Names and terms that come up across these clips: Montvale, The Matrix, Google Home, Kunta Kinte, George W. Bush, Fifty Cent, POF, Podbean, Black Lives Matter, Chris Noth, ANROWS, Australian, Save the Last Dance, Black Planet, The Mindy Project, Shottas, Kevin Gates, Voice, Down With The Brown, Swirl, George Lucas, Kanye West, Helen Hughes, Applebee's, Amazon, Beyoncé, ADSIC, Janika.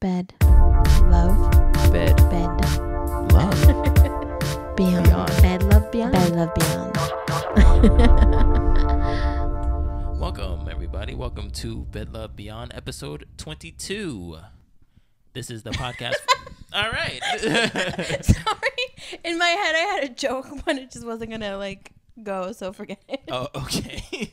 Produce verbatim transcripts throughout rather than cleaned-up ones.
Bed. Love. Bed. Bed. Love. Beyond. Beyond. Bed. Love. Beyond. Bed. Love. Beyond. Welcome, everybody. Welcome to Bed. Love. Beyond, episode twenty-two. This is the podcast. All right. Sorry. In my head, I had a joke, but it just wasn't going to, like... go, so forget it. Oh, okay.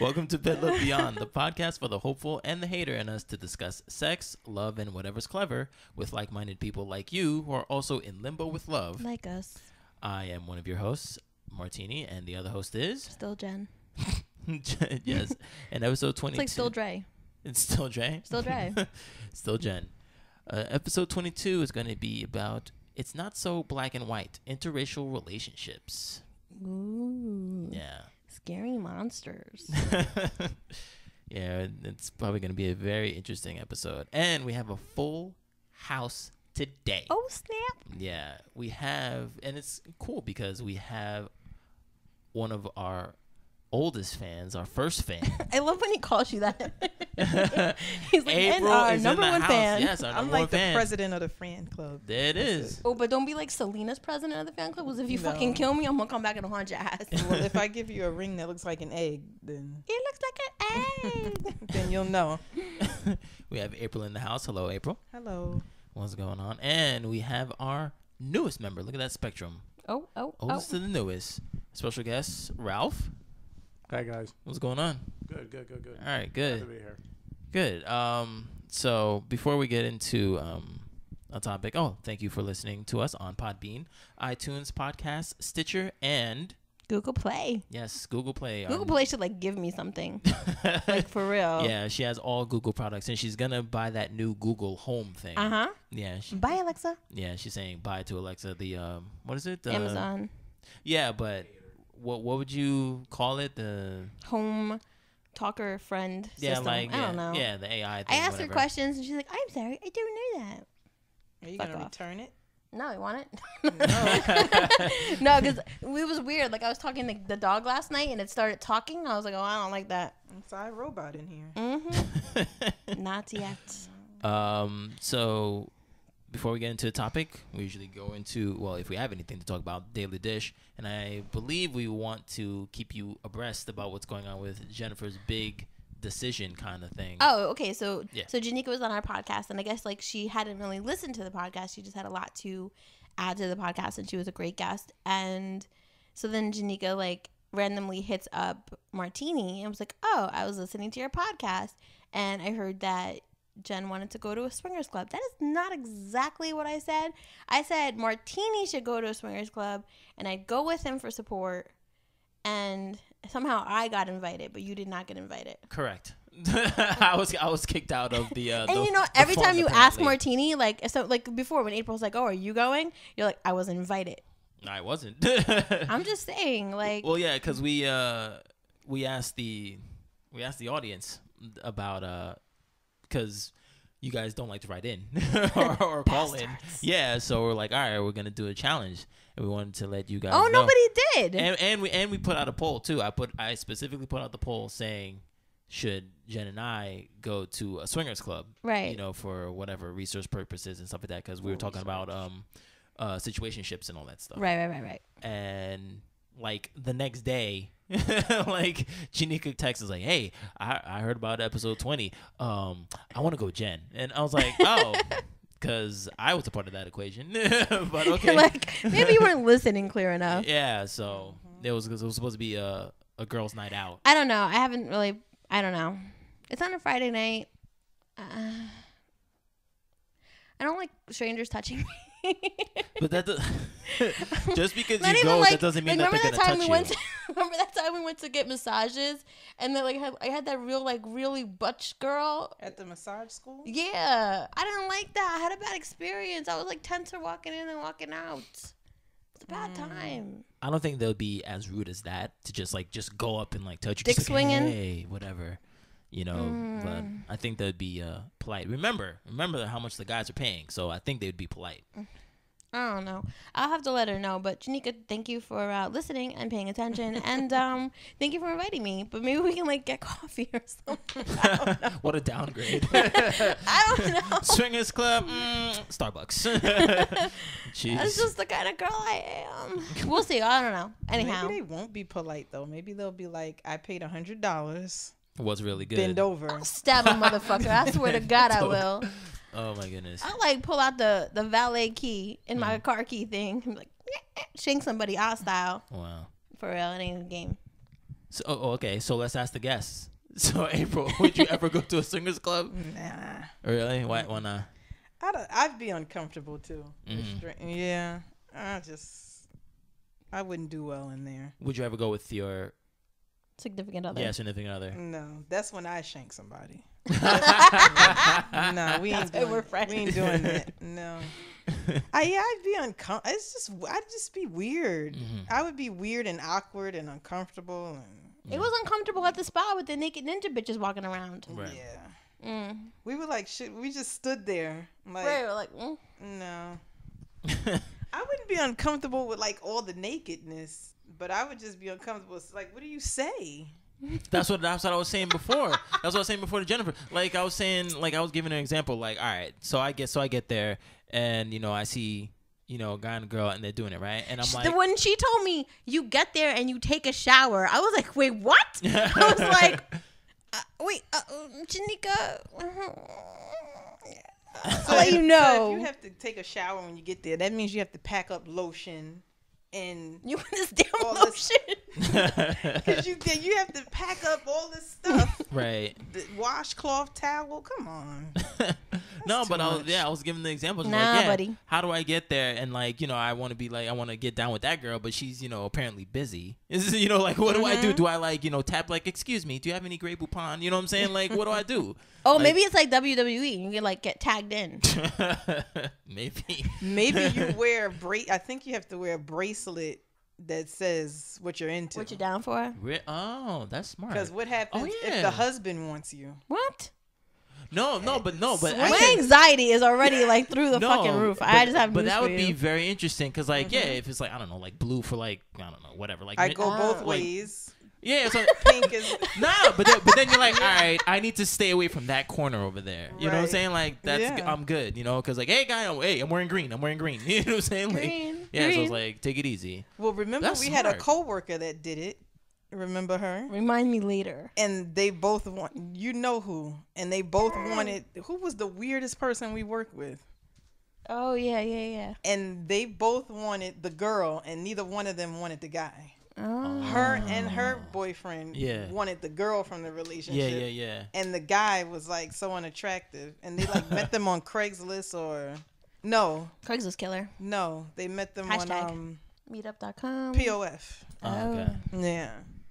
Welcome to Bed. Love. Beyond, the podcast for the hopeful and the hater in us to discuss sex, love, and whatever's clever with like-minded people like you who are also in limbo with love. Like us. I am one of your hosts, Martini, and the other host is... Still Jen. Yes. And episode twenty-two... It's like Still Dre. It's Still Dre? Still Dre. Still Jen. Uh, episode twenty-two is going to be about, it's not so black and white, interracial relationships. Ooh. Yeah. Scary monsters. Yeah, it's probably going to be a very interesting episode. And we have a full house today. Oh, snap. Yeah, we have, and it's cool because we have one of our oldest fans, our first fan. I love when he calls you that. He's like, April and our number one house. fan. Yes, our I'm number like one the fan. president of the fan club. There it That's is. It. Oh, but don't be like Selena's president of the fan club. Because if you no. fucking kill me, I'm gonna come back and haunt your ass. Well, if I give you a ring that looks like an egg, then it looks like an egg. Then you'll know. We have April in the house. Hello, April. Hello. What's going on? And we have our newest member. Look at that spectrum. Oh, oh, oldest oh. to the newest. Special guest, Ralph. Hi guys. What's going on? Good, good, good, good. All right, good. Glad to be here. Good. Um, so before we get into um, a topic, oh, thank you for listening to us on Podbean, iTunes, Podcasts, Stitcher, and Google Play. Yes, Google Play. Google um, Play should like give me something, like for real. Yeah, she has all Google products, and she's gonna buy that new Google Home thing. Uh huh. Yeah. She, bye Alexa. Yeah, she's saying bye to Alexa. The um, what is it? The, Amazon. Yeah, but. What what would you call it? The home talker friend yeah, system. Like, I yeah, don't know. Yeah, the A I thing. I asked whatever. her questions, and she's like, I'm sorry, I didn't know that. Are you Fuck gonna off. return it? No, I want it. No, because no, it was weird. Like, I was talking to the dog last night, and it started talking. I was like, oh, I don't like that. Inside robot in here. Mm-hmm. Not yet. Um. So... Before we get into the topic, we usually go into, well, if we have anything to talk about, Daily Dish. And I believe we want to keep you abreast about what's going on with Jennifer's big decision kind of thing. Oh, okay. So, yeah. so Janika was on our podcast, and I guess, like, she hadn't really listened to the podcast. She just had a lot to add to the podcast, and she was a great guest. And so then Janika, like, randomly hits up Martini and was like, oh, I was listening to your podcast, and I heard that Jen wanted to go to a swingers club. That is not exactly what I said. I said Martini should go to a swingers club, and I'd go with him for support. And somehow I got invited, but you did not get invited. Correct. I was I was kicked out of the. Uh, and the, you know, every time you apparently. ask Martini, like so, like before when April's like, "Oh, are you going?" You're like, "I was invited." I wasn't. I'm just saying, like. Well, yeah, because we uh we asked the we asked the audience about uh. because you guys don't like to write in or, or call in. Yeah, so we're like, all right, we're going to do a challenge. And we wanted to let you guys oh, know. Oh, nobody did. And, and we and we put out a poll, too. I put I specifically put out the poll saying, should Jen and I go to a swingers club? Right. You know, for whatever research purposes and stuff like that. Because we were talking about um, uh, situationships and all that stuff. Right, right, right, right. And, like, the next day... like Janika texts is like, hey, I, I heard about episode twenty. Um, I want to go, Jen, and I was like, oh, because I was a part of that equation. But okay, like maybe you weren't listening clear enough. Yeah, so mm-hmm. it was it was supposed to be a a girls' night out. I don't know. I haven't really. I don't know. It's on a Friday night. Uh, I don't like strangers touching me. But that does, just because Not you go, like, that doesn't mean like, that they're that gonna time touch we went you. To, remember that time we went to get massages, and then like had, I had that real like really butch girl at the massage school. Yeah, I didn't like that. I had a bad experience. I was like tenser walking in and walking out. It's a bad mm. time. I don't think they'll be as rude as that to just like just go up and like touch you. Dick just, swinging, like, hey, whatever. You know, mm. but I think that'd be uh, polite. Remember, remember how much the guys are paying, so I think they'd be polite. I don't know. I'll have to let her know. But Janika, thank you for uh, listening and paying attention, and um, thank you for inviting me. But maybe we can like get coffee or something. I don't know. What a downgrade! I don't know. Swingers Club, mm, Starbucks. Jeez. That's just the kind of girl I am. We'll see. I don't know. Anyhow, maybe they won't be polite though. Maybe they'll be like, "I paid a hundred dollars. Was really good. Bend over. I'll stab a motherfucker. I swear to God, I will." Oh my goodness! I like pull out the the valet key in my mm. car key thing. I'm like, shank somebody out style. Wow. For real, it ain't a game. So oh, okay, so let's ask the guests. So April, would you ever go to a swingers club? Nah. Really? Why? Why not? I don't, I'd be uncomfortable too. Mm-hmm. Yeah. I just I wouldn't do well in there. Would you ever go with your significant other? Yeah, significant other. No, that's when I shank somebody. No, we ain't, doing, we're we ain't doing that. No, I yeah, I'd be uncomfortable. It's just I'd just be weird. Mm-hmm. I would be weird and awkward and uncomfortable. And it was uncomfortable at the spa with the naked ninja bitches walking around. Right. Yeah, mm. we were like shit. We just stood there. Like, right, we're like mm. no. I wouldn't be uncomfortable with like all the nakedness, but I would just be uncomfortable. It's like, what do you say? That's what that's what I was saying before. That's what I was saying before to Jennifer. Like I was saying, like I was giving an example. Like, all right, so I get so I get there, and you know I see you know a guy and a girl, and they're doing it right, and I'm like, when she told me you get there and you take a shower, I was like, wait, what? I was like, uh, wait, uh, Janika. So let you know, so if you have to take a shower when you get there. That means you have to pack up lotion. And you want this damn lotion because you you have to pack up all this stuff, right? The washcloth, towel. Come on. No, but I was, yeah, I was giving the examples. Nah, like, yeah, buddy. How do I get there? And like, you know, I want to be like, I want to get down with that girl, but she's, you know, apparently busy. Is you know, like, what mm-hmm. do I do? Do I like, you know, tap like, excuse me, do you have any Grey Poupon? You know what I'm saying? Like, what do I do? Oh, like, maybe it's like W W E. You can like get tagged in. Maybe. Maybe you wear a brace. I think you have to wear a brace. That says what you're into, what you're down for. Re- oh, that's smart. Because what happens oh, yeah. if the husband wants you? What? No, no, but no, but my actually, anxiety is already like through the no, fucking roof. But, I just have. But that would you. be very interesting because, like, mm-hmm. yeah, if it's like I don't know, like blue for like I don't know, whatever. Like I go uh, both like, ways. Yeah, so pink is nah, but then, but then you're like, all right, I need to stay away from that corner over there. You right. know what I'm saying? Like that's yeah. I'm good, you know, because like, hey, guy, oh, hey, I'm wearing green, I'm wearing green. You know what I'm saying? Like, green, yeah, green. So it's like, take it easy. Well, remember that's we smart. had a coworker that did it. Remember her? Remind me later. And they both want, you know who? And they both wanted. Who was the weirdest person we worked with? Oh yeah, yeah, yeah. And they both wanted the girl, and neither one of them wanted the guy. Oh. Her and her boyfriend yeah. wanted the girl from the relationship. Yeah, yeah, yeah. And the guy was like so unattractive, and they like met them on Craigslist or no Craigslist killer. No, they met them Hashtag. on um, meetup dot com. P O F. Oh, okay. Yeah,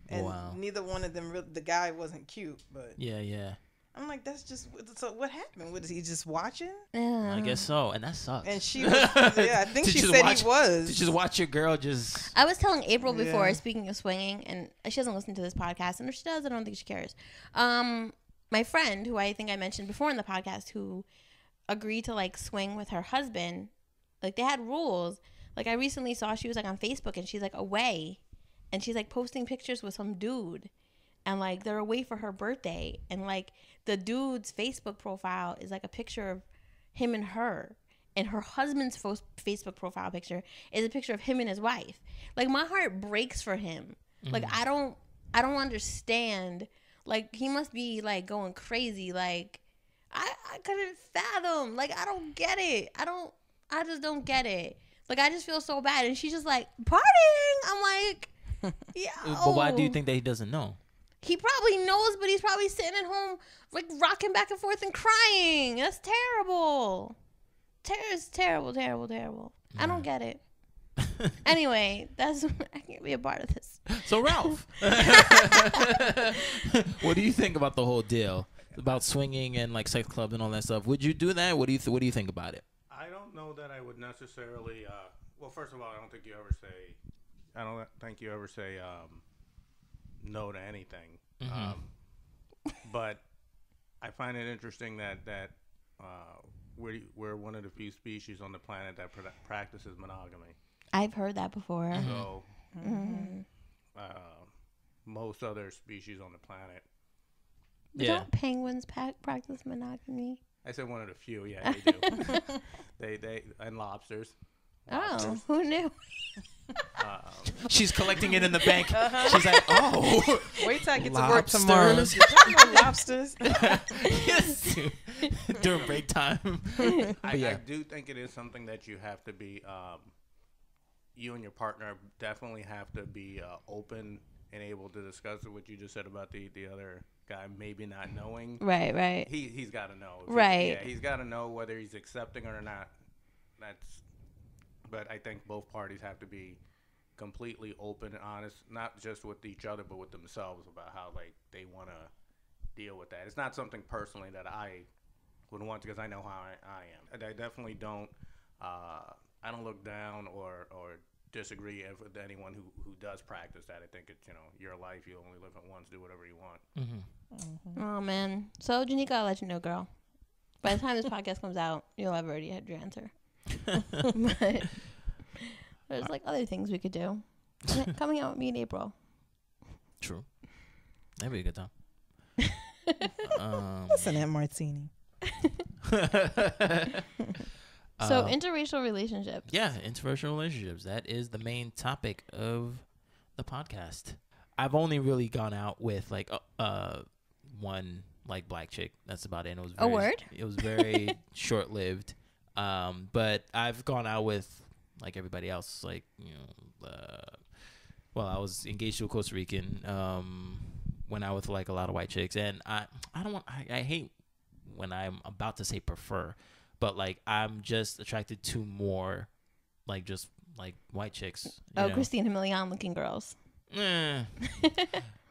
and wow. neither one of them. Re- the guy wasn't cute, but yeah, yeah. I'm like, that's just so. What happened? What is he just watching? Yeah. I guess so, and that sucks. And she, was, yeah, I think she said watch, he was. To just watch your girl just. I was telling April before, yeah. speaking of swinging, and she doesn't listen to this podcast, and if she does, I don't think she cares. Um, my friend, who I think I mentioned before in the podcast, who agreed to like swing with her husband, like they had rules. Like I recently saw she was like on Facebook, and she's like away, and she's like posting pictures with some dude. And, like, they're away for her birthday. And, like, the dude's Facebook profile is, like, a picture of him and her. And her husband's fo- Facebook profile picture is a picture of him and his wife. Like, my heart breaks for him. Mm-hmm. Like, I don't I don't understand. Like, he must be, like, going crazy. Like, I, I couldn't fathom. Like, I don't get it. I don't, I just don't get it. Like, I just feel so bad. And she's just like, partying. I'm like, yeah. But why do you think that he doesn't know? He probably knows, but he's probably sitting at home, like, rocking back and forth and crying. That's terrible. Ter- it's terrible, terrible, terrible. Yeah. I don't get it. Anyway, that's I can't be a part of this. So, Ralph, what do you think about the whole deal? About swinging and, like, sex clubs and all that stuff. Would you do that? What do you, th- what do you think about it? I don't know that I would necessarily. Uh, well, first of all, I don't think you ever say. I don't think you ever say. Um, no to anything. Mm-hmm. Um, but I find it interesting that that uh, we're, we're one of the few species on the planet that pr- practices monogamy. I've heard that before. So, mm-hmm. uh, most other species on the planet. Yeah. Don't penguins pa- practice monogamy? I said one of the few. Yeah, they do. they they and lobsters. lobsters. Oh, who knew? um, She's collecting it in the bank. Uh-huh. She's like, oh, wait till I get lobsters. to work tomorrow. You know lobsters. Yes. During break time. I, yeah. I do think it is something that you have to be. Um, you and your partner definitely have to be uh, open and able to discuss what you just said about the the other. Guy maybe not knowing. Right, right. He, he's got to know. Right. He, yeah, he's got to know whether he's accepting or not. That's, but I think both parties have to be completely open and honest, not just with each other, but with themselves about how, like, they want to deal with that. It's not something personally that I would want to, because I know how I, I am. I, I definitely don't, uh, I don't look down or, or disagree with anyone who, who does practice that. I think it's, you know, your life. You only live it once. Do whatever you want. Mm-hmm. Mm-hmm. Oh, man. So, Janika, I'll let you know, girl. By the time this podcast comes out, you'll have already had your answer. But there's, like, other things we could do. Coming out with me in April. True. That'd be a good time. um, Listen at Martini. So, uh, interracial relationships. Yeah, interracial relationships. That is the main topic of the podcast. I've only really gone out with, like, uh, uh one, like, black chick. That's about it. And it was very, a word? It was very short-lived. Um, but I've gone out with, like, everybody else. Like, you know, uh, well, I was engaged to a Costa Rican. Um, went out with, like, a lot of white chicks. And I, I don't want, I, I hate when I'm about to say prefer. But, like, I'm just attracted to more, like, just, like, white chicks. You oh, know? Christina Milian-looking girls. Eh.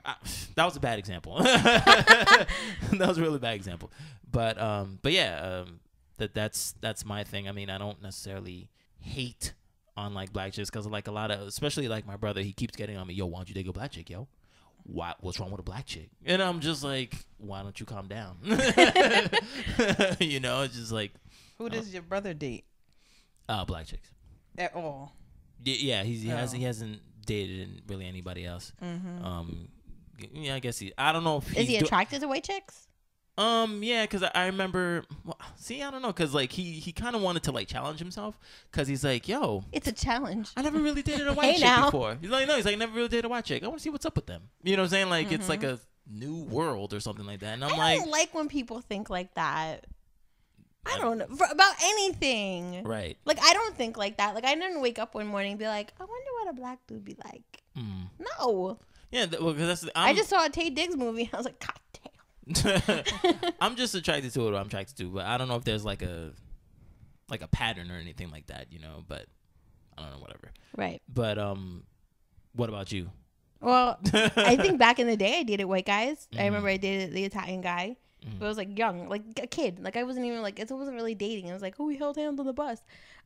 I, that was a bad example. That was a really bad example. But, um, but yeah, um, that that's that's my thing. I mean, I don't necessarily hate on, like, black chicks because, like, a lot of, especially, like, my brother, he keeps getting on me, yo, why don't you take a black chick, yo? Why, what's wrong with a black chick? And I'm just like, why don't you calm down? You know, it's just like. Who does your brother date? Uh, black chicks. At all? Y- yeah, he's, he, oh. has, he hasn't dated really anybody else. Mm-hmm. Um, yeah, I guess he, I don't know if Is he attracted do- to white chicks? Um, yeah, because I, I remember, well, see, I don't know, because, like, he, he kind of wanted to, like, challenge himself, because he's like, yo. It's a challenge. I never really dated a white hey chick now. before. He's like, no, he's like, I never really dated a white chick. I want to see what's up with them. You know what I'm saying? Like, mm-hmm. It's like a new world or something like that. And I'm I like. I don't like when people think like that. I don't know for, about anything. Right. Like, I don't think like that. Like, I didn't wake up one morning and be like, I wonder what a black dude be like. Mm. No. Yeah. Th- well, 'cause that's, I just saw a Tay Diggs movie. And I was like, God damn. I'm just attracted to what I'm attracted to, but I don't know if there's like a like a pattern or anything like that, you know. But I don't know, whatever. Right. But um, what about you? Well, I think back in the day, I dated white guys. Mm. I remember I dated the Italian guy, mm. but I was like young, like a kid. Like I wasn't even like it wasn't really dating. I was like, oh, we held hands on the bus,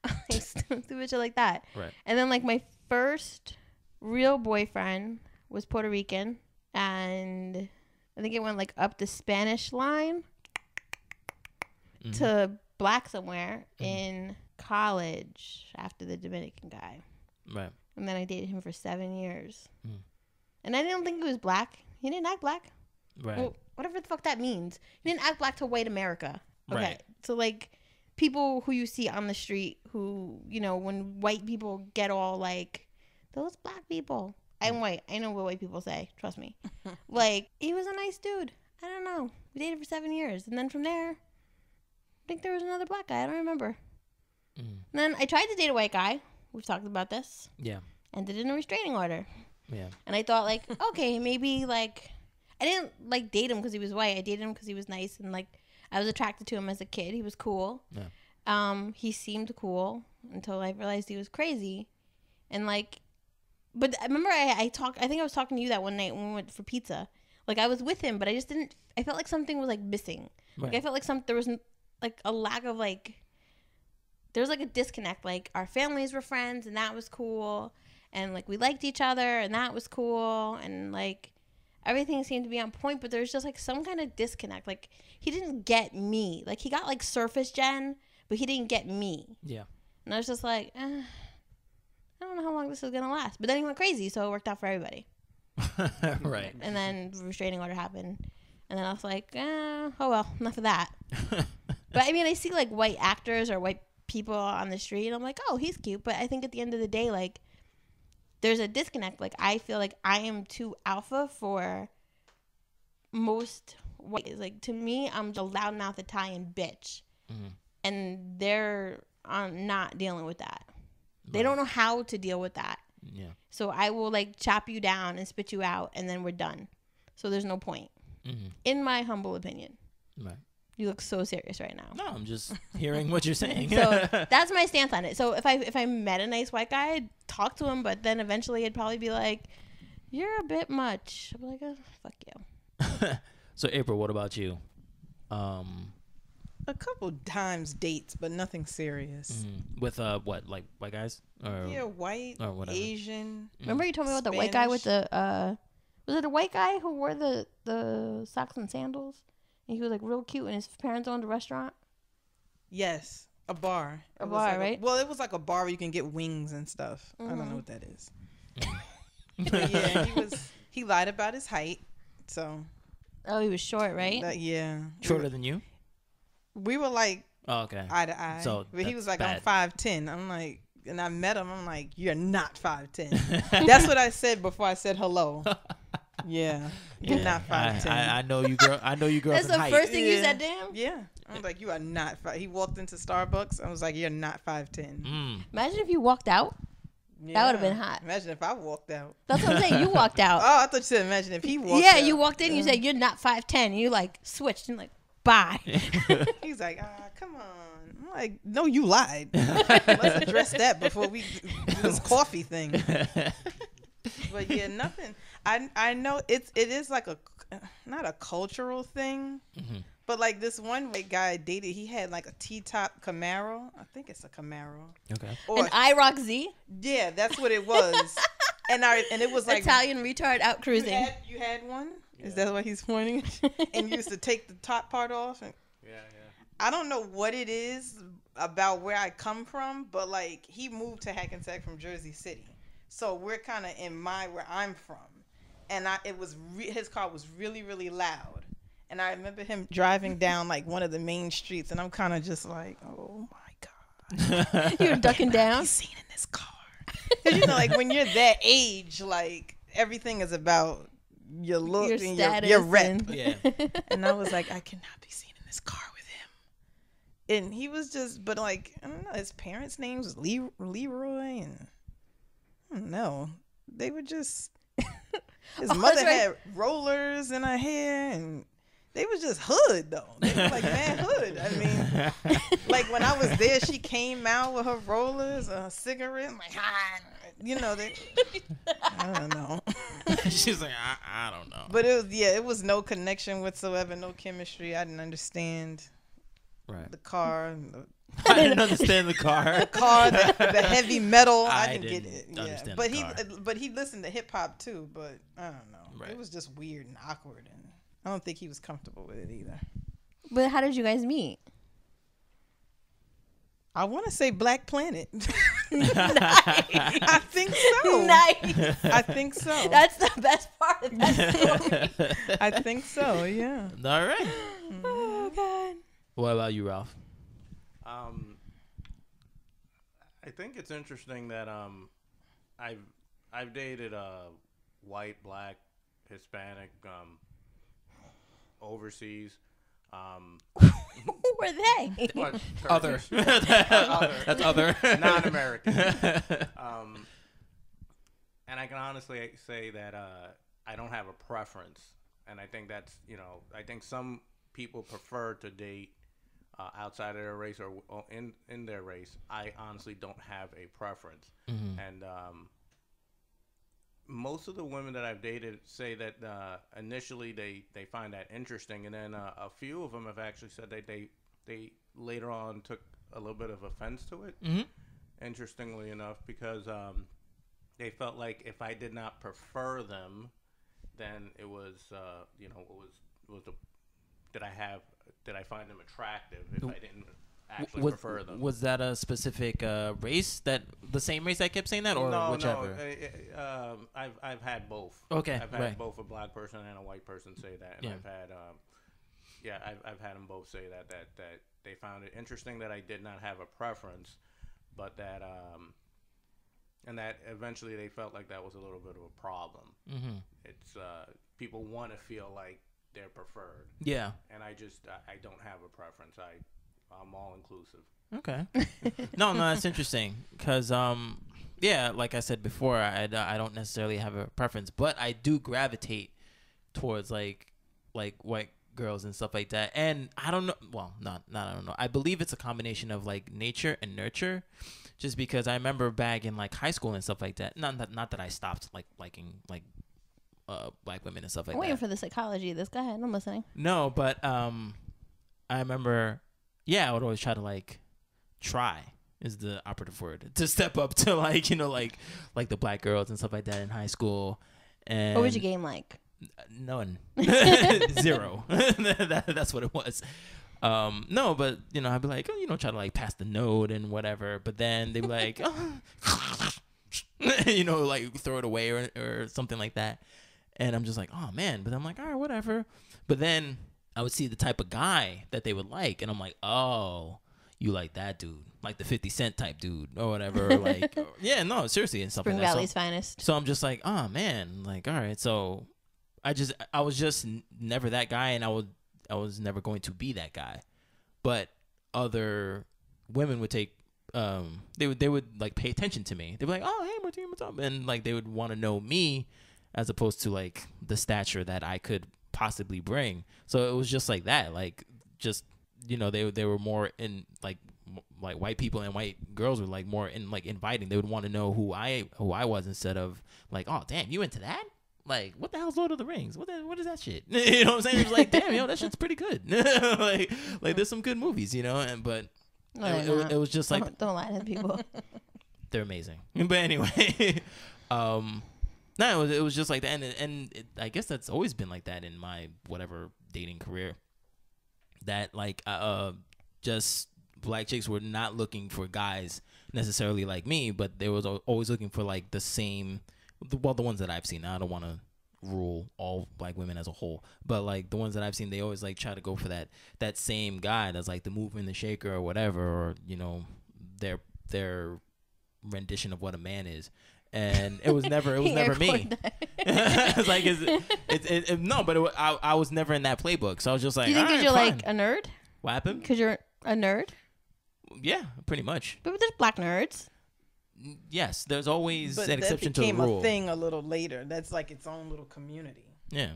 like stupid shit like that. Right. And then like my first real boyfriend was Puerto Rican and. I think it went like up the Spanish line mm-hmm. to black somewhere mm-hmm. in college after the Dominican guy. Right. And then I dated him for seven years. Mm. And I didn't think he was black. He didn't act black. Right. Well, whatever the fuck that means. He didn't act black to white America. Okay. Right. So like people who you see on the street who, you know, when white people get all like, those black people. I'm white. I know what white people say. Trust me. Like, he was a nice dude. I don't know. We dated for seven years. And then from there, I think there was another black guy. I don't remember. Mm. And then I tried to date a white guy. We've talked about this. Yeah. Ended in a restraining order. Yeah. And I thought, like, okay, maybe, like, I didn't, like, date him because he was white. I dated him because he was nice. And, like, I was attracted to him as a kid. He was cool. Yeah. Um, he seemed cool until I realized he was crazy. And, like, But I remember I, I talked, I think I was talking to you that one night when we went for pizza. Like, I was with him, but I just didn't, I felt like something was, like, missing. Right. Like, I felt like some, there was, like, a lack of, like, there was, like, a disconnect. Like, our families were friends, and that was cool. And, like, we liked each other, and that was cool. And, like, everything seemed to be on point, but there was just, like, some kind of disconnect. Like, he didn't get me. Like, he got, like, surface gen, but he didn't get me. Yeah. And I was just like, eh, I don't know how long this is going to last. But then he went crazy, so it worked out for everybody. Right. And then restraining order happened. And then I was like, eh, oh, well, enough of that. But, I mean, I see, like, white actors or white people on the street, and I'm like, oh, he's cute. But I think at the end of the day, like, there's a disconnect. Like, I feel like I am too alpha for most white. Like, to me, I'm the loudmouth Italian bitch. Mm-hmm. And they're um, not dealing with that. Right. They don't know how to deal with that. Yeah. So I will, like, chop you down and spit you out, and then we're done. So there's no point. Mm-hmm. In my humble opinion. Right. You look so serious right now. No, I'm just hearing what you're saying. So that's my stance on it. So if I if I met a nice white guy, I'd talk to him, but then eventually I'd probably be like, you're a bit much. I'd be like, oh, fuck you. So, April, what about you? Um, a couple times dates, but nothing serious. Mm-hmm. With uh, what, like white guys? Or, yeah, white, or whatever. Asian. Remember you told me about Spanish. The white guy with the... Uh, was it a white guy who wore the, the socks and sandals? And he was, like, real cute, and his parents owned a restaurant? Yes. A bar. A bar, like right? A, well, it was, like, a bar where you can get wings and stuff. Mm-hmm. I don't know what that is. But, yeah, he was... He lied about his height, so... Oh, he was short, right? That, yeah. Shorter we, than you? We were, like, oh, okay. eye to eye. So but he was, like, bad. I'm five ten. I'm, like... And I met him. I'm, like, you're not five ten. That's what I said before I said hello. Yeah, you're yeah. not five ten. I, I, I know you, girl. I know you, girl. That's the height. First thing yeah. you said, damn. Yeah, I was like, you are not. Five. He walked into Starbucks. I was like, you're not five ten. Mm. Imagine if you walked out. Yeah. That would have been hot. Imagine if I walked out. That's what I'm saying. You walked out. Oh, I thought you said imagine if he walked. Yeah, out. You walked in. Yeah. You said you're not five ten. And you like switched and like bye. He's like, ah, come on. I'm like, no, you lied. Let's address that before we do this coffee thing. But yeah, nothing. I I know it's it is like a not a cultural thing, mm-hmm. but like this one white guy I dated, he had like a T-top Camaro. I think it's a Camaro. Okay. Or an IROC Z. Yeah, that's what it was. and I and it was like Italian retard out cruising. You had, you had one. Yeah. Is that what he's pointing? And you used to take the top part off. And, yeah, yeah. I don't know what it is about where I come from, but like he moved to Hackensack from Jersey City, so we're kind of in my where I'm from. And I, it was re- his car was really, really loud. And I remember him driving down, like, one of the main streets. And I'm kind of just like, oh, my God. You're ducking down? I've seen in this car. Because, you know, like, when you're that age, like, everything is about your look your and your, your rep. And, yeah. And I was like, I cannot be seen in this car with him. And he was just, but, like, I don't know. His parents' names was Le- Leroy. And I don't know. They were just... His oh, mother right. had rollers in her hair, and they was just hood, though. They were like, man, hood. I mean, like, when I was there, she came out with her rollers and her cigarette. I'm like, ah, you know, they, I don't know. She's like, I, I don't know. But, it was yeah, it was no connection whatsoever, no chemistry. I didn't understand right. the car. And the, I didn't understand the car. The car, the, the heavy metal. I, I didn't, didn't get it. Yeah. But he, car. but he listened to hip hop too. But I don't know. Right. It was just weird and awkward, and I don't think he was comfortable with it either. But how did you guys meet? I want to say Black Planet. Nice. I think so. Nice. I think so. That's the best part of that story. I think so. Yeah. All right. Oh God. What about you, Ralph? Um, I think it's interesting that um, I've I've dated uh, white, black, Hispanic, um, overseas. Um, Who were they? What, other. Other, that's other, non-American. um, and I can honestly say that uh, I don't have a preference, and I think that's you know I think some people prefer to date. Uh, outside of their race or, or in, in their race, I honestly don't have a preference. Mm-hmm. And um, most of the women that I've dated say that uh, initially they, they find that interesting. And then uh, a few of them have actually said that they, they later on took a little bit of offense to it. Mm-hmm. Interestingly enough, because um, they felt like if I did not prefer them, then it was, uh, you know, it was, it was the, did I have... Did I find them attractive if I didn't actually was, prefer them. Was that a specific uh, race that the same race I kept saying that, or no, whichever? No, uh, um, I've I've had both. Okay, I've had right. both a black person and a white person say that, and yeah. I've had um, yeah, I've I've had them both say that that that they found it interesting that I did not have a preference, but that um, and that eventually they felt like that was a little bit of a problem. Mm-hmm. It's uh, people want to feel like they're preferred. Yeah, and I just I, I don't have a preference. I I'm all inclusive. Okay. no, no, that's interesting because, um, yeah, like I said before, I, I don't necessarily have a preference, but I do gravitate towards like like white girls and stuff like that. And I don't know. Well, not not I don't know. I believe it's a combination of like nature and nurture, just because I remember back in like high school and stuff like that. Not that not that I stopped like liking like uh, black women and stuff like that. I'm waiting for the psychology of this. Go ahead. I'm listening. No, but um, I remember. Yeah, I would always try to like try is the operative word to step up to like you know like like the black girls and stuff like that in high school. And what was your game like? None, zero. that, that's what it was. Um, no, but you know I'd be like, oh, you know, try to like pass the note and whatever. But then they'd be like, oh. you know, like throw it away or or something like that. And I'm just like, oh man. But I'm like, all right, whatever. But then I would see the type of guy that they would like, and I'm like, oh, you like that dude, like the fifty cent type dude or whatever. Like, yeah, no, seriously, and stuff like that. Spring Valley's finest. So I'm just like, oh man, like, all right. So I just, I was just never that guy, and I would, I was never going to be that guy. But other women would take, um, they would, they would like pay attention to me. They'd be like, oh, hey, Martin, what's up? And like, they would want to know me, as opposed to like the stature that I could possibly bring. So it was just like that, like just you know they they were more in like m like white people and white girls were like more in like inviting. They would want to know who I who I was instead of like, oh damn, you into that? Like what the hell's Lord of the Rings? What the, what is that shit? you know what I'm saying? It was like damn, yo, that shit's pretty good. like like there's some good movies, you know. And but no, it, it, it was just like don't, don't lie to people. They're amazing. But anyway, um. No, it was, it was just like that, and, and it, I guess that's always been like that in my whatever dating career, that like uh, just black chicks were not looking for guys necessarily like me, but they was always looking for like the same, well, the ones that I've seen. I don't want to rule all black women as a whole, but like the ones that I've seen, they always like try to go for that that same guy that's like the mover and the shaker or whatever, or you know their their rendition of what a man is. And it was never, it was never me. It's like, it's, it's, it, it, no, but it, I, I was never in that playbook. So I was just like, do you think 'cause you're fine. Like a nerd? What happened? Because you're a nerd? Yeah, pretty much. But there's black nerds. Yes, there's always but an exception to the rule. That became a thing a little later. That's like its own little community. Yeah.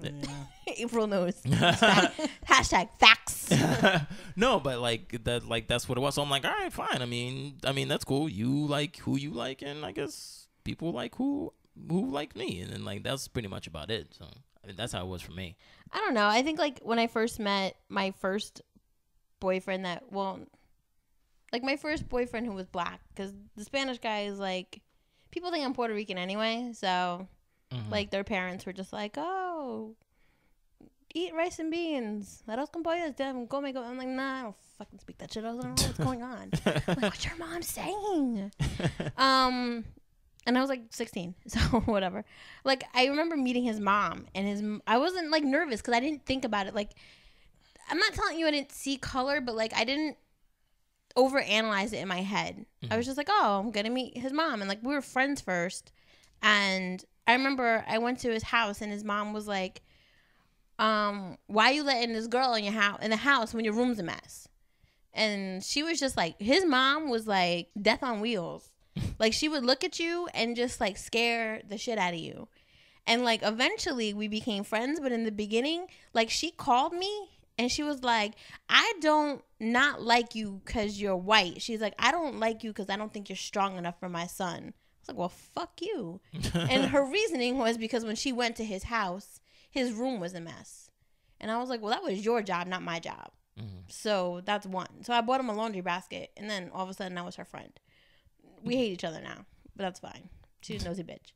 Yeah. April knows. Hashtag facts. No, but like that, like that's what it was. So I'm like, all right, fine. I mean, I mean that's cool. You like who you like, and I guess people like who who like me, and then like that's pretty much about it. So I mean, that's how it was for me. I don't know. I think like when I first met my first boyfriend, that well, like my first boyfriend who was black, because the Spanish guy is like people think I'm Puerto Rican anyway, so. Mm-hmm. Like their parents were just like, oh, eat rice and beans. I'm like, nah, I don't fucking speak that shit. I don't know what's going on. I'm like, what's your mom saying? um, and I was like sixteen, so whatever. Like I remember meeting his mom, and his I wasn't like nervous because I didn't think about it. Like I'm not telling you I didn't see color, but like I didn't overanalyze it in my head. Mm-hmm. I was just like, oh, I'm gonna meet his mom, and like we were friends first, and. I remember I went to his house and his mom was like, um, why are you letting this girl in your house in the house when your room's a mess? And she was just like, his mom was like death on wheels. Like she would look at you and just like scare the shit out of you. And like eventually we became friends. But in the beginning, like she called me and she was like, I don't not like you because you're white. She's like, I don't like you because I don't think you're strong enough for my son. Like, well, fuck you. And her reasoning was because when she went to his house, his room was a mess. And I was like, well, that was your job, not my job. Mm-hmm. So that's one. So I bought him a laundry basket, and then all of a sudden I was her friend. We hate each other now, but that's fine. She's a nosy bitch.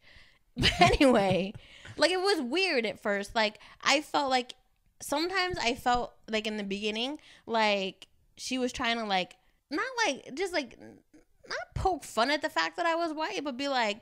But anyway, like it was weird at first. Like I felt like sometimes I felt like in the beginning, like she was trying to like, not like, just like, not poke fun at the fact that I was white, but be like,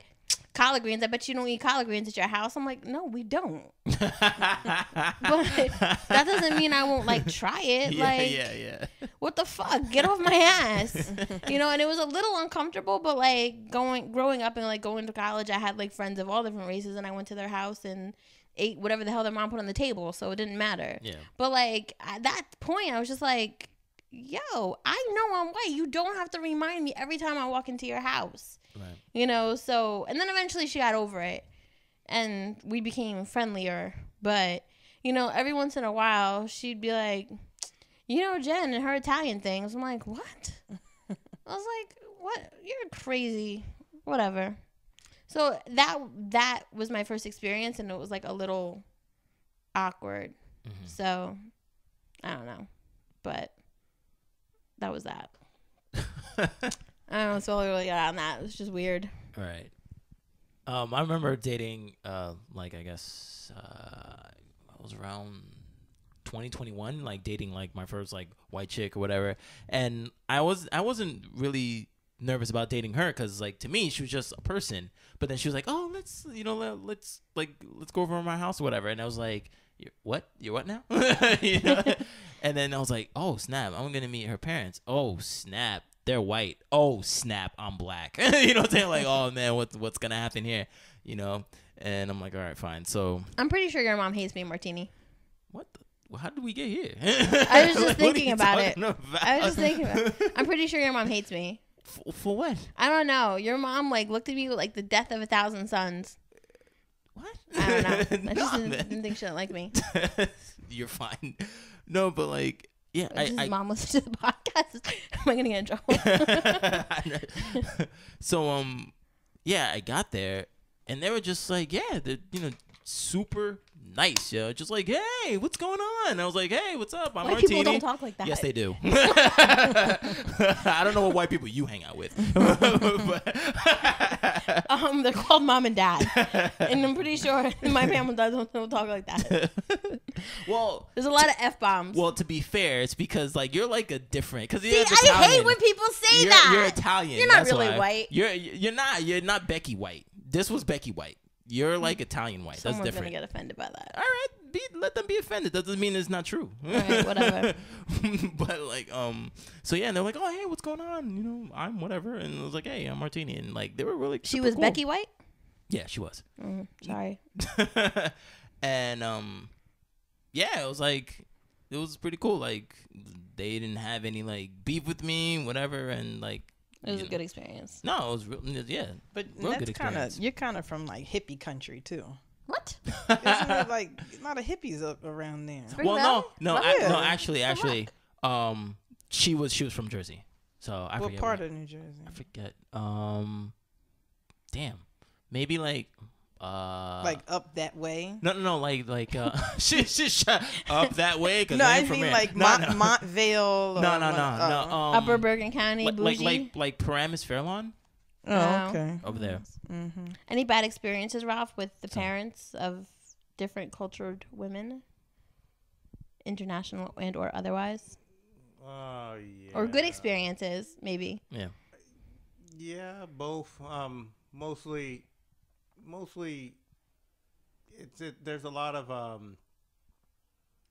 collard greens, I bet you don't eat collard greens at your house. I'm like, no, we don't. But that doesn't mean I won't like try it. Yeah, like, yeah, yeah. What the fuck? Get off my ass. You know, and it was a little uncomfortable, but like going, growing up and like going to college, I had like friends of all different races and I went to their house and ate whatever the hell their mom put on the table. So it didn't matter. Yeah. But like at that point, I was just like, yo, I know I'm white. You don't have to remind me every time I walk into your house. Right. You know, so, and then eventually she got over it and we became friendlier. But, you know, every once in a while she'd be like, you know, Jen and her Italian things. I'm like, what? I was like, what? You're crazy. Whatever. So that, that was my first experience and it was like a little awkward. Mm-hmm. So I don't know, but that was that. I don't know, so I really got out on that. It was just weird. Right. Um, I remember dating, uh, like, I guess uh, I was around twenty, twenty-one, like, dating, like, my first, like, white chick or whatever. And I, was, I wasn't really nervous about dating her because, like, to me, she was just a person. But then she was like, oh, let's, you know, let, let's, like, let's go over to my house or whatever. And I was like, you're what? You're what now? You know? And then I was like, oh, snap, I'm going to meet her parents. Oh, snap. They're white. Oh, snap, I'm black. You know what I'm saying? Like, oh, man, what, what's going to happen here? You know? And I'm like, all right, fine. So I'm pretty sure your mom hates me, Martini. What? The, how did we get here? I was just like, thinking about it. About? I was just thinking about it. I'm pretty sure your mom hates me. For, for what? I don't know. Your mom, like, looked at me with, like, the death of a thousand sons. What? I don't know. I just no, didn't, didn't think she didn't like me. You're fine. No, but, like, yeah, I, I, mom listens to the podcast. Am I gonna get in trouble? So, um, yeah, I got there, and they were just like, yeah, they're, you know, super nice, yo. Just like, hey, what's going on? I was like, hey, what's up? I'm white people don't talk like that. Yes, they do. I don't know what white people you hang out with. But um, they're called mom and dad, and I'm pretty sure my family doesn't don't talk like that. Well, there's a lot of f bombs. Well, to be fair, it's because like you're like a different. Because I Italian. Hate when people say you're, that. You're Italian. You're not really why. White. You're you're not you're not Becky White. This was Becky White. You're like Italian white. Someone's that's different. Someone's gonna get offended by that. All right, be, let them be offended. That doesn't mean it's not true. All right, whatever. But like, um, so yeah, and they're like, oh hey, what's going on? You know, I'm whatever, and I was like, hey, I'm Martini, and like they were really. She was cool. Becky White. Yeah, she was. Mm, sorry. And um, yeah, it was like it was pretty cool. Like they didn't have any like beef with me, whatever, and like. It was you a know. Good experience. No, it was real, yeah, but real that's good experience. Kinda, you're kind of from like hippie country too. What? Isn't there like a lot of hippies up around there? Well, no, no, I, no. Actually, actually, um, she was she was from Jersey, so I what forget part of New Jersey? I forget. Um, damn, maybe like. Uh, like up that way? No, no, no. Like, like, uh, shit, shit, shut up that way. No, I, I mean from like no, Mont, no. Montvale. Or no, no, no, like, no. Uh, um, Upper Bergen County, like, bougie. Like, like, like Paramus Fairlawn. Oh, oh, okay. Over there. Mm-hmm. Any bad experiences, Ralph, with the parents of different cultured women, international and or otherwise? Oh yeah. Or good experiences, maybe. Yeah. Yeah, both. Um, mostly. Mostly, it's it, there's a lot of um,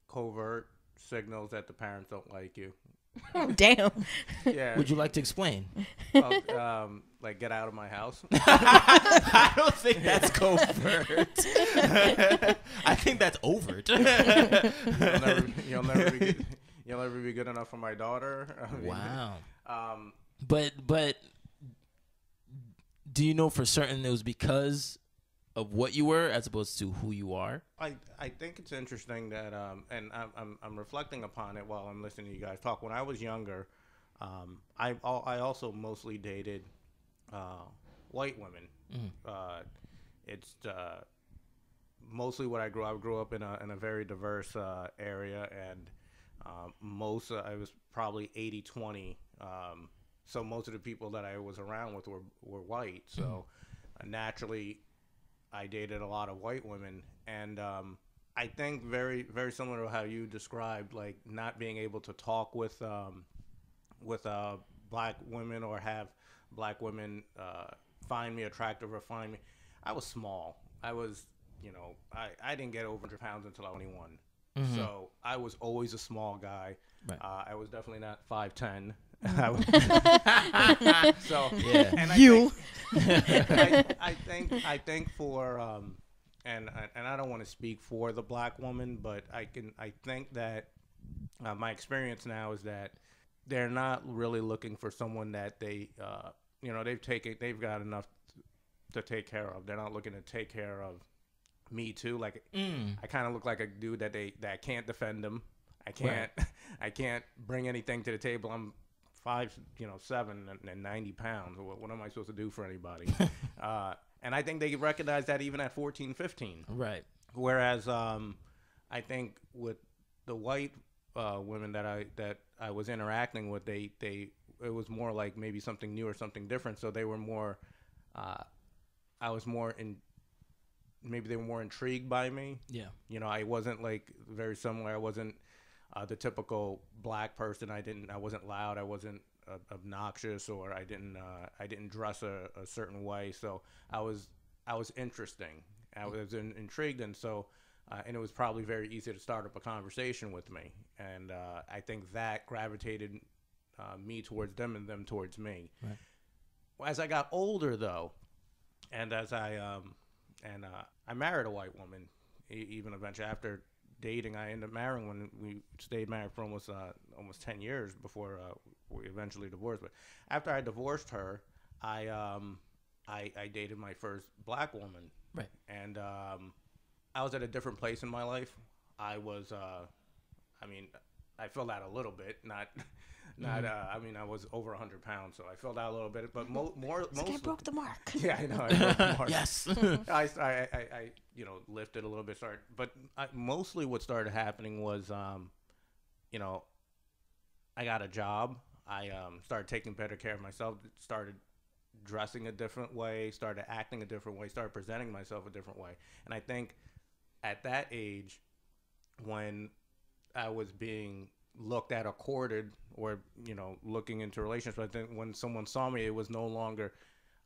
covert signals that the parents don't like you. Oh, damn. Yeah. Would you like to explain? Oh, um, like, get out of my house. I don't think that's covert. I think that's overt. You'll never, you'll never be good, you'll never be good enough for my daughter. I mean, wow. Um, but but. Do you know for certain it was because of what you were as opposed to who you are? I, I think it's interesting that, um, and I'm, I'm, I'm reflecting upon it while I'm listening to you guys talk. When I was younger, um, I, I also mostly dated uh, white women. Mm. Uh, it's uh, mostly what I grew up. I grew up in a, in a very diverse uh, area, and uh, most, uh, I was probably eighty twenty, um, so most of the people that I was around with were, were white. So uh, naturally, I dated a lot of white women. And um, I think very, very similar to how you described, like not being able to talk with um, with uh, black women or have black women uh, find me attractive or find me. I was small. I was, you know, I, I didn't get over one hundred pounds until I was twenty-one. Mm-hmm. So I was always a small guy. Right. Uh, I was definitely not five ten. So yeah. And I you, think, I, I think, I think for, um, and and I don't want to speak for the black woman, but I can, I think that uh, my experience now is that they're not really looking for someone that they, uh, you know, they've taken, they've got enough to take care of. They're not looking to take care of me too. Like mm. I kind of look like a dude that they that can't defend them. I can't, right. I can't bring anything to the table. I'm five, you know, seven and, and ninety pounds. What, what am I supposed to do for anybody? uh, and I think they recognize that even at fourteen, fifteen. Right. Whereas um, I think with the white uh, women that I that I was interacting with, they they it was more like maybe something new or something different. So they were more, uh, I was more in. Maybe they were more intrigued by me. Yeah. You know, I wasn't like very similar. I wasn't. Uh, the typical black person. I didn't. I wasn't loud. I wasn't uh, obnoxious, or I didn't. Uh, I didn't dress a, a certain way. So I was. I was interesting. I was in, intrigued, and so, uh, and it was probably very easy to start up a conversation with me. And uh, I think that gravitated uh, me towards them, and them towards me. Right. As I got older, though, and as I um, and uh, I married a white woman, e- even eventually after. Dating, I ended up marrying when we stayed married for almost uh, almost ten years before uh, we eventually divorced. But after I divorced her, I um I, I dated my first black woman. Right. And um, I was at a different place in my life. I was uh, I mean, I filled out a little bit. Not not mm-hmm. uh, I mean, I was over a hundred pounds, so I filled out a little bit. But mo- more this mostly, guy broke the mark. Yeah, I know. I broke the mark. Yes. I, I I I. you know, lifted a little bit, started, but I, mostly what started happening was, um, you know, I got a job. I um, started taking better care of myself, started dressing a different way, started acting a different way, started presenting myself a different way. And I think at that age, when I was being looked at or courted or, you know, looking into relationships, I think when someone saw me, it was no longer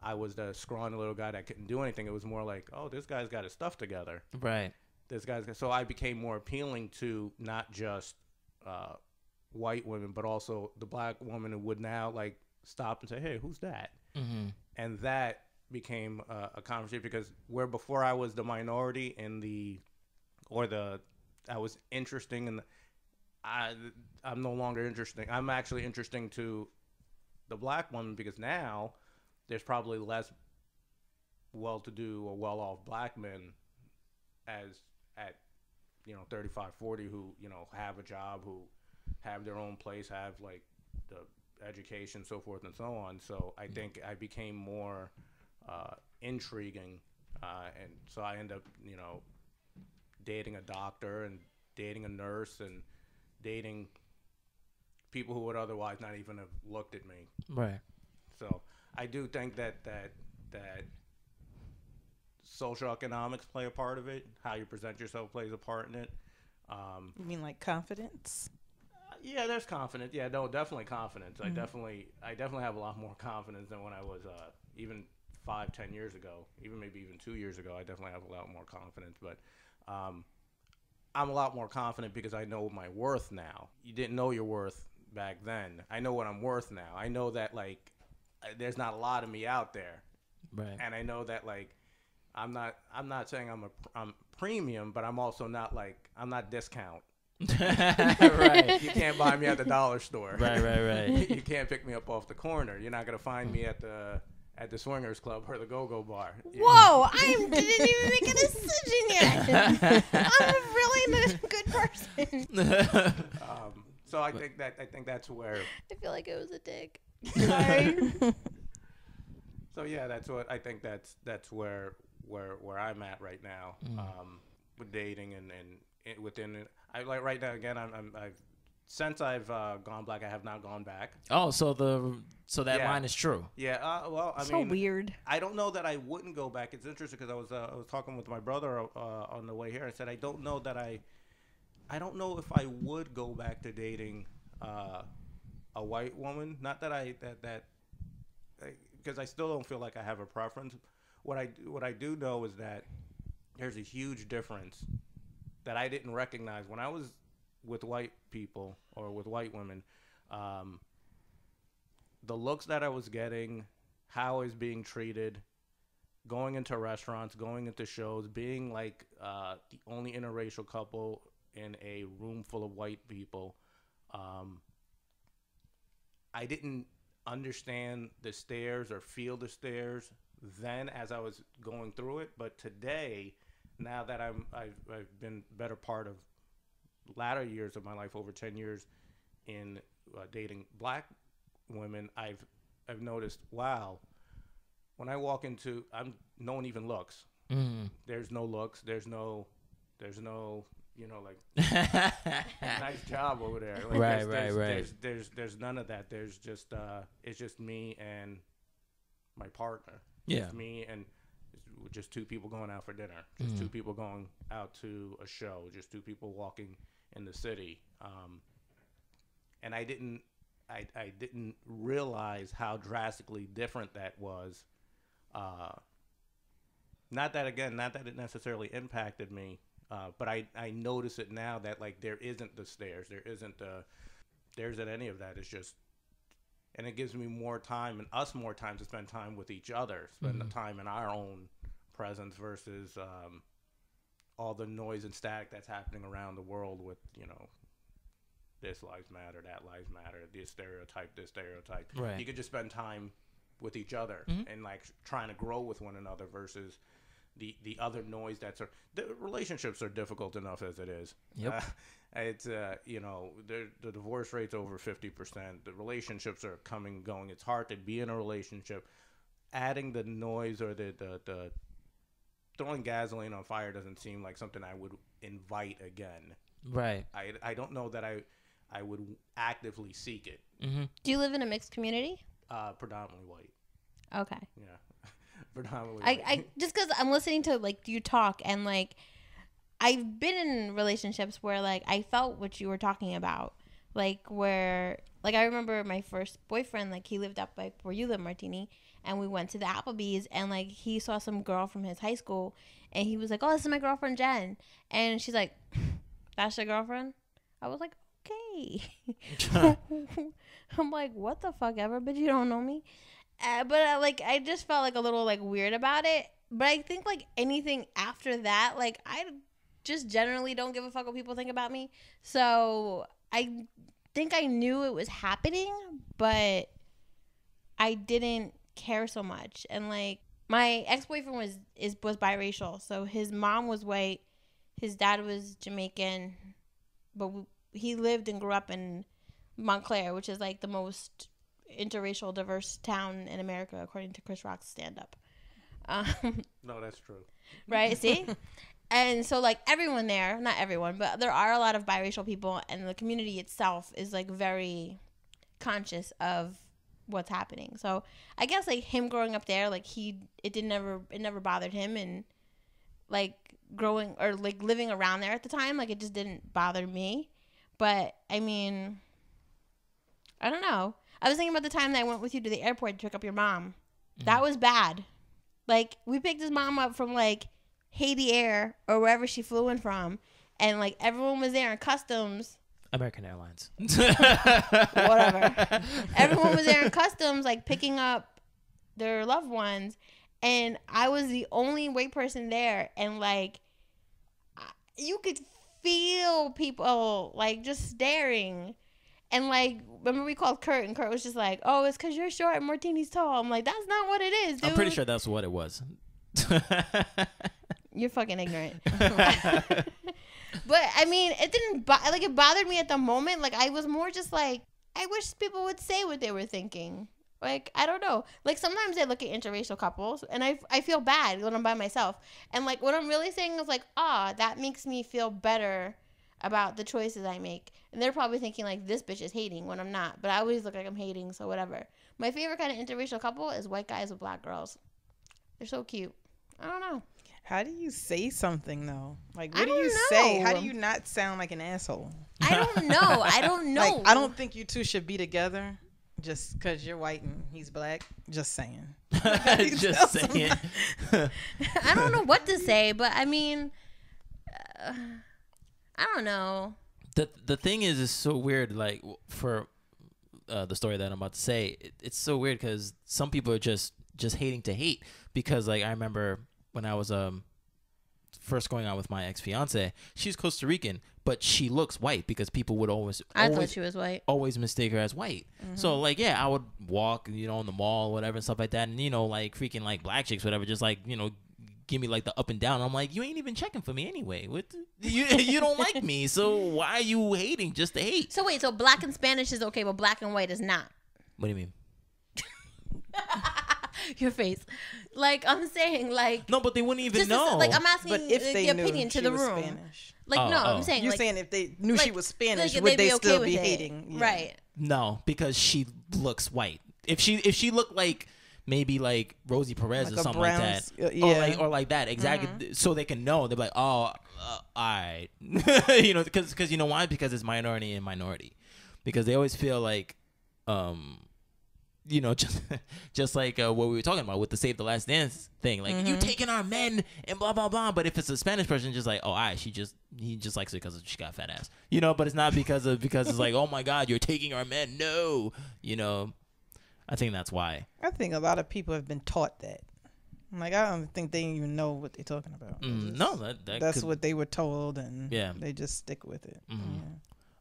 I was the scrawny little guy that couldn't do anything. It was more like, oh, this guy's got his stuff together. Right. This guy's got, so I became more appealing to not just uh, white women, but also the black woman who would now like stop and say, hey, who's that? Mm-hmm. And that became uh, a conversation because where before I was the minority in the, or the, I was interesting and in I, I'm no longer interesting. I'm actually interesting to the black woman because now there's probably less well-to-do or well-off black men as at, you know, thirty-five, forty who, you know, have a job, who have their own place, have like the education, so forth and so on. So I think I became more uh, intriguing. Uh, and so I end up, you know, dating a doctor and dating a nurse and dating people who would otherwise not even have looked at me. Right. So I do think that that that social economics play a part of it. How you present yourself plays a part in it. Um, you mean like confidence? Uh, yeah, there's confidence. Yeah, no, definitely confidence. Mm-hmm. I definitely, I definitely have a lot more confidence than when I was uh, even five, ten years ago. Even maybe even two years ago, I definitely have a lot more confidence. But um, I'm a lot more confident because I know my worth now. You didn't know your worth back then. I know what I'm worth now. I know that like. There's not a lot of me out there, right? And I know that like I'm not I'm not saying I'm a I'm premium, but I'm also not like I'm not discount. Right? You can't buy me at the dollar store. Right, right, right. You can't pick me up off the corner. You're not gonna find me at the at the swingers club or the go-go bar. Whoa! I didn't even make a decision yet. I'm a really good person. um, so I think that I think that's where I feel like it was a dig. Sorry. So yeah, that's what I think. That's that's where where where I'm at right now, mm. um, with dating and and it, within. It. I like right now again. I'm, I'm I've since I've uh, gone black. I have not gone back. Oh, so the so that yeah. line is true. Yeah. Uh, well, I so mean, so weird. I don't know that I wouldn't go back. It's interesting because I was uh, I was talking with my brother uh, on the way here. I said I don't know that I I don't know if I would go back to dating. Uh, a white woman. Not that I that that because I still don't feel like I have a preference. What I what I do know is that there's a huge difference that I didn't recognize when I was with white people or with white women. Um, the looks that I was getting, how I was being treated, going into restaurants, going into shows, being like uh, the only interracial couple in a room full of white people. Um, I didn't understand the stares or feel the stares then as I was going through it. But today, now that I'm, I've, I've been better part of latter years of my life, over ten years in uh, dating black women, I've, I've noticed, wow, when I walk into, I'm no one even looks. Mm. There's no looks. There's no, there's no, you know, like nice job over there. Like, right, there's, right, there's, right. There's, there's, there's none of that. There's just, uh, it's just me and my partner. Yeah. It's me and just two people going out for dinner. Just mm. two people going out to a show. Just two people walking in the city. Um, and I didn't, I, I didn't realize how drastically different that was. Uh, not that again, not that it necessarily impacted me, uh, but I, I notice it now that like there isn't the stares, there isn't the, there isn't any of that. It's just, and it gives me more time and us more time to spend time with each other, spend mm-hmm. the time in our own presence versus um, all the noise and static that's happening around the world with, you know, this lives matter, that lives matter, this stereotype, this stereotype. Right. You could just spend time with each other mm-hmm. and like trying to grow with one another versus the, the other noise that's are, the relationships are difficult enough as it is. Yep. Uh, it's, uh, you know, the divorce rate's over fifty percent. The relationships are coming and going. It's hard to be in a relationship. Adding the noise or the, the, the throwing gasoline on fire doesn't seem like something I would invite again. Right. I, I don't know that I, I would actively seek it. Mm-hmm. Do you live in a mixed community? Uh, predominantly white. Okay. Yeah. Predominantly I, white. I, just because I'm listening to, like, you talk, and, like, I've been in relationships where, like, I felt what you were talking about. Like, where, like, I remember my first boyfriend, like, he lived up, like, where you live, Martini, and we went to the Applebee's, and, like, he saw some girl from his high school, and he was like, oh, this is my girlfriend, Jen. And she's like, that's your girlfriend? I was like, okay. I'm like, what the fuck ever, bitch, you don't know me. Uh, but uh, like I just felt like a little like weird about it. But I think like anything after that, like I just generally don't give a fuck what people think about me. So I think I knew it was happening, but I didn't care so much. And like my ex-boyfriend was is was biracial, so his mom was white, his dad was Jamaican, but we, he lived and grew up in Montclair, which is like the most interracial diverse town in America according to Chris Rock's stand-up. Um, no, that's true. Right, see? And so like everyone there, not everyone, but there are a lot of biracial people, and the community itself is like very conscious of what's happening. So I guess like him growing up there, like he it didn't ever it never bothered him, and like growing or like living around there at the time, like it just didn't bother me. But I mean, I don't know. I was thinking about the time that I went with you to the airport to pick up your mom. Mm. That was bad. Like, we picked his mom up from, like, Haiti Air or wherever she flew in from. And, like, everyone was there in customs. American Airlines. Whatever. Everyone was there in customs, like, picking up their loved ones. And I was the only white person there. And, like, you could feel people, like, just staring. And, like, remember we called Kurt, and Kurt was just like, oh, it's because you're short and Martini's tall. I'm like, that's not what it is, dude. I'm pretty sure that's what it was. You're fucking ignorant. But, I mean, it didn't, bo- like, it bothered me at the moment. Like, I was more just like, I wish people would say what they were thinking. Like, I don't know. Like, sometimes I look at interracial couples, and I, I feel bad when I'm by myself. And, like, what I'm really saying is, like, ah, that makes me feel better about the choices I make. And they're probably thinking, like, this bitch is hating when I'm not. But I always look like I'm hating, so whatever. My favorite kind of interracial couple is white guys with black girls. They're so cute. I don't know. How do you say something though? Like, what do you know. say? How do you not sound like an asshole? I don't know. I don't know. Like, I don't think you two should be together just because you're white and he's black. Just saying. just saying. I don't know what to say, but I mean, uh, I don't know. The the thing is, it's so weird. Like for uh, the story that I'm about to say, it, it's so weird because some people are just just hating to hate. Because like I remember when I was um first going out with my ex fiance, she's Costa Rican, but she looks white because people would always I always, thought she was white. Always mistake her as white. Mm-hmm. So like yeah, I would walk, you know, in the mall or whatever and stuff like that, and you know, like freaking like black chicks, whatever, just like, you know, give me like the up and down. I'm like, you ain't even checking for me anyway. What the, you you don't like me, so why are you hating just to hate? So wait, so black and Spanish is okay, but black and white is not. What do you mean? Your face. Like, I'm saying, like... No, but they wouldn't even know. As, like, I'm asking but if they the opinion to the room. Spanish. Like, oh, no, oh. I'm saying... You're like, saying if they knew like, she was Spanish, like, would they be okay still be it. hating? Yeah. Right. No, because she looks white. If she if she looked like maybe like Rosie Perez like or something brown, like that. Uh, yeah. Or like, or like that, exactly. Mm-hmm. So they can know. They're like, oh, uh, all right. You know, because you know why? Because it's minority and minority. Because they always feel like... um You know, just just like uh, what we were talking about with the Save the Last Dance thing. Like, mm-hmm. you taking our men and blah, blah, blah. But if it's a Spanish person, just like, oh, all right, she just, he just likes it because she got a fat ass. You know, but it's not because of, because it's like, oh, my God, you're taking our men. No. You know, I think that's why. I think a lot of people have been taught that. Like, I don't think they even know what they're talking about. Mm, just, no. That, that that's could, what they were told, and yeah. they just stick with it. Mm-hmm.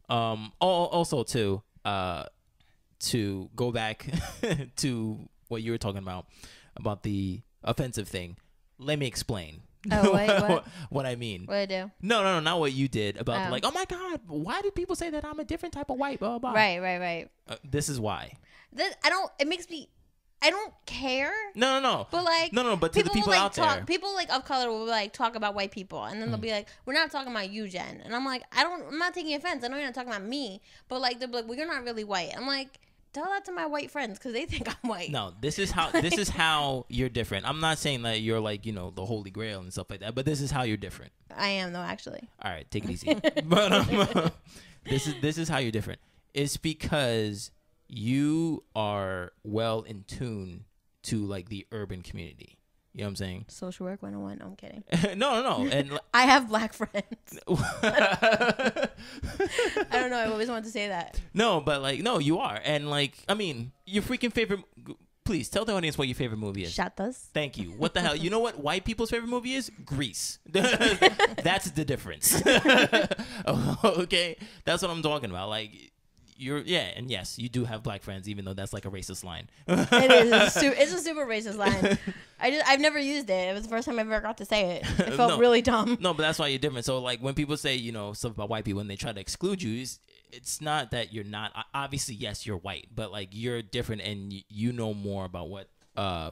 yeah. Um. Also, too, uh, to go back to what you were talking about, about the offensive thing. Let me explain oh, wait, what? what I mean. What I do? No, no, no, not what you did about oh. like, oh my God, why do people say that I'm a different type of white, blah, blah, blah. Right, right, right. Uh, this is why. This, I don't, it makes me, I don't care. No, no, no. But like, no, no, but to the people like out talk, there. People like of color will like talk about white people, and then mm. they'll be like, we're not talking about you, Jen. And I'm like, I don't, I'm not taking offense. I know you're not talking about me, but like, they'll be like, well, you're not really white. I'm like, tell that to my white friends because they think I'm white. No, this is how this is how you're different. I'm not saying that you're like, you know, the Holy Grail and stuff like that, but this is how you're different. I am though, actually. All right, take it easy. But um, this is this is how you're different. It's because you are well in tune to like the urban community. You know what I'm saying? Social work one oh one. No, I'm kidding. no, no, no. And I have black friends. I don't know. I always wanted to say that. No, but like, no, you are. And like, I mean, your freaking favorite. Please tell the audience what your favorite movie is. Shottas. Thank you. What the hell? You know what white people's favorite movie is? Grease. That's the difference. Okay. That's what I'm talking about. Like, You're, yeah, and yes, you do have black friends, even though that's like a racist line. It is. A su it's a super racist line. I just, I've never used it. It was the first time I ever got to say it. It felt no, really dumb. No, but that's why you're different. So, like, when people say, you know, stuff about white people and they try to exclude you, it's, it's not that you're not. Obviously, yes, you're white, but, like, you're different and y you know more about what uh,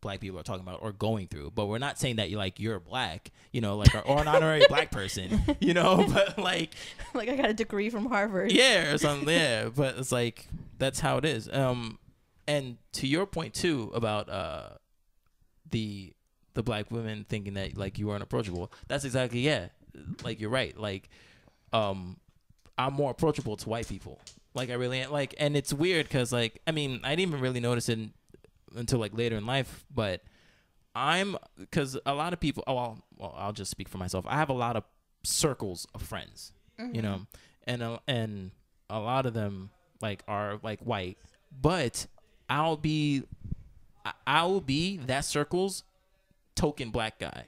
black people are talking about or going through. But we're not saying that, you're like, you're black, you know, like, or, or an honorary black person, you know, but, like... Like, I got a degree from Harvard. Yeah, or something, yeah. But it's like, that's how it is. Um, and to your point, too, about uh, the the black women thinking that, like, you are unapproachable. That's exactly, yeah. Like, you're right. Like, um, I'm more approachable to white people. Like, I really... Like, and it's weird because, like, I mean, I didn't even really notice it in, until, like, later in life. But I'm... Because a lot of people... Oh, I'll, well, I'll just speak for myself. I have a lot of circles of friends. You know, and uh, and a lot of them like are like white, but I'll be I'll be that circle's token black guy.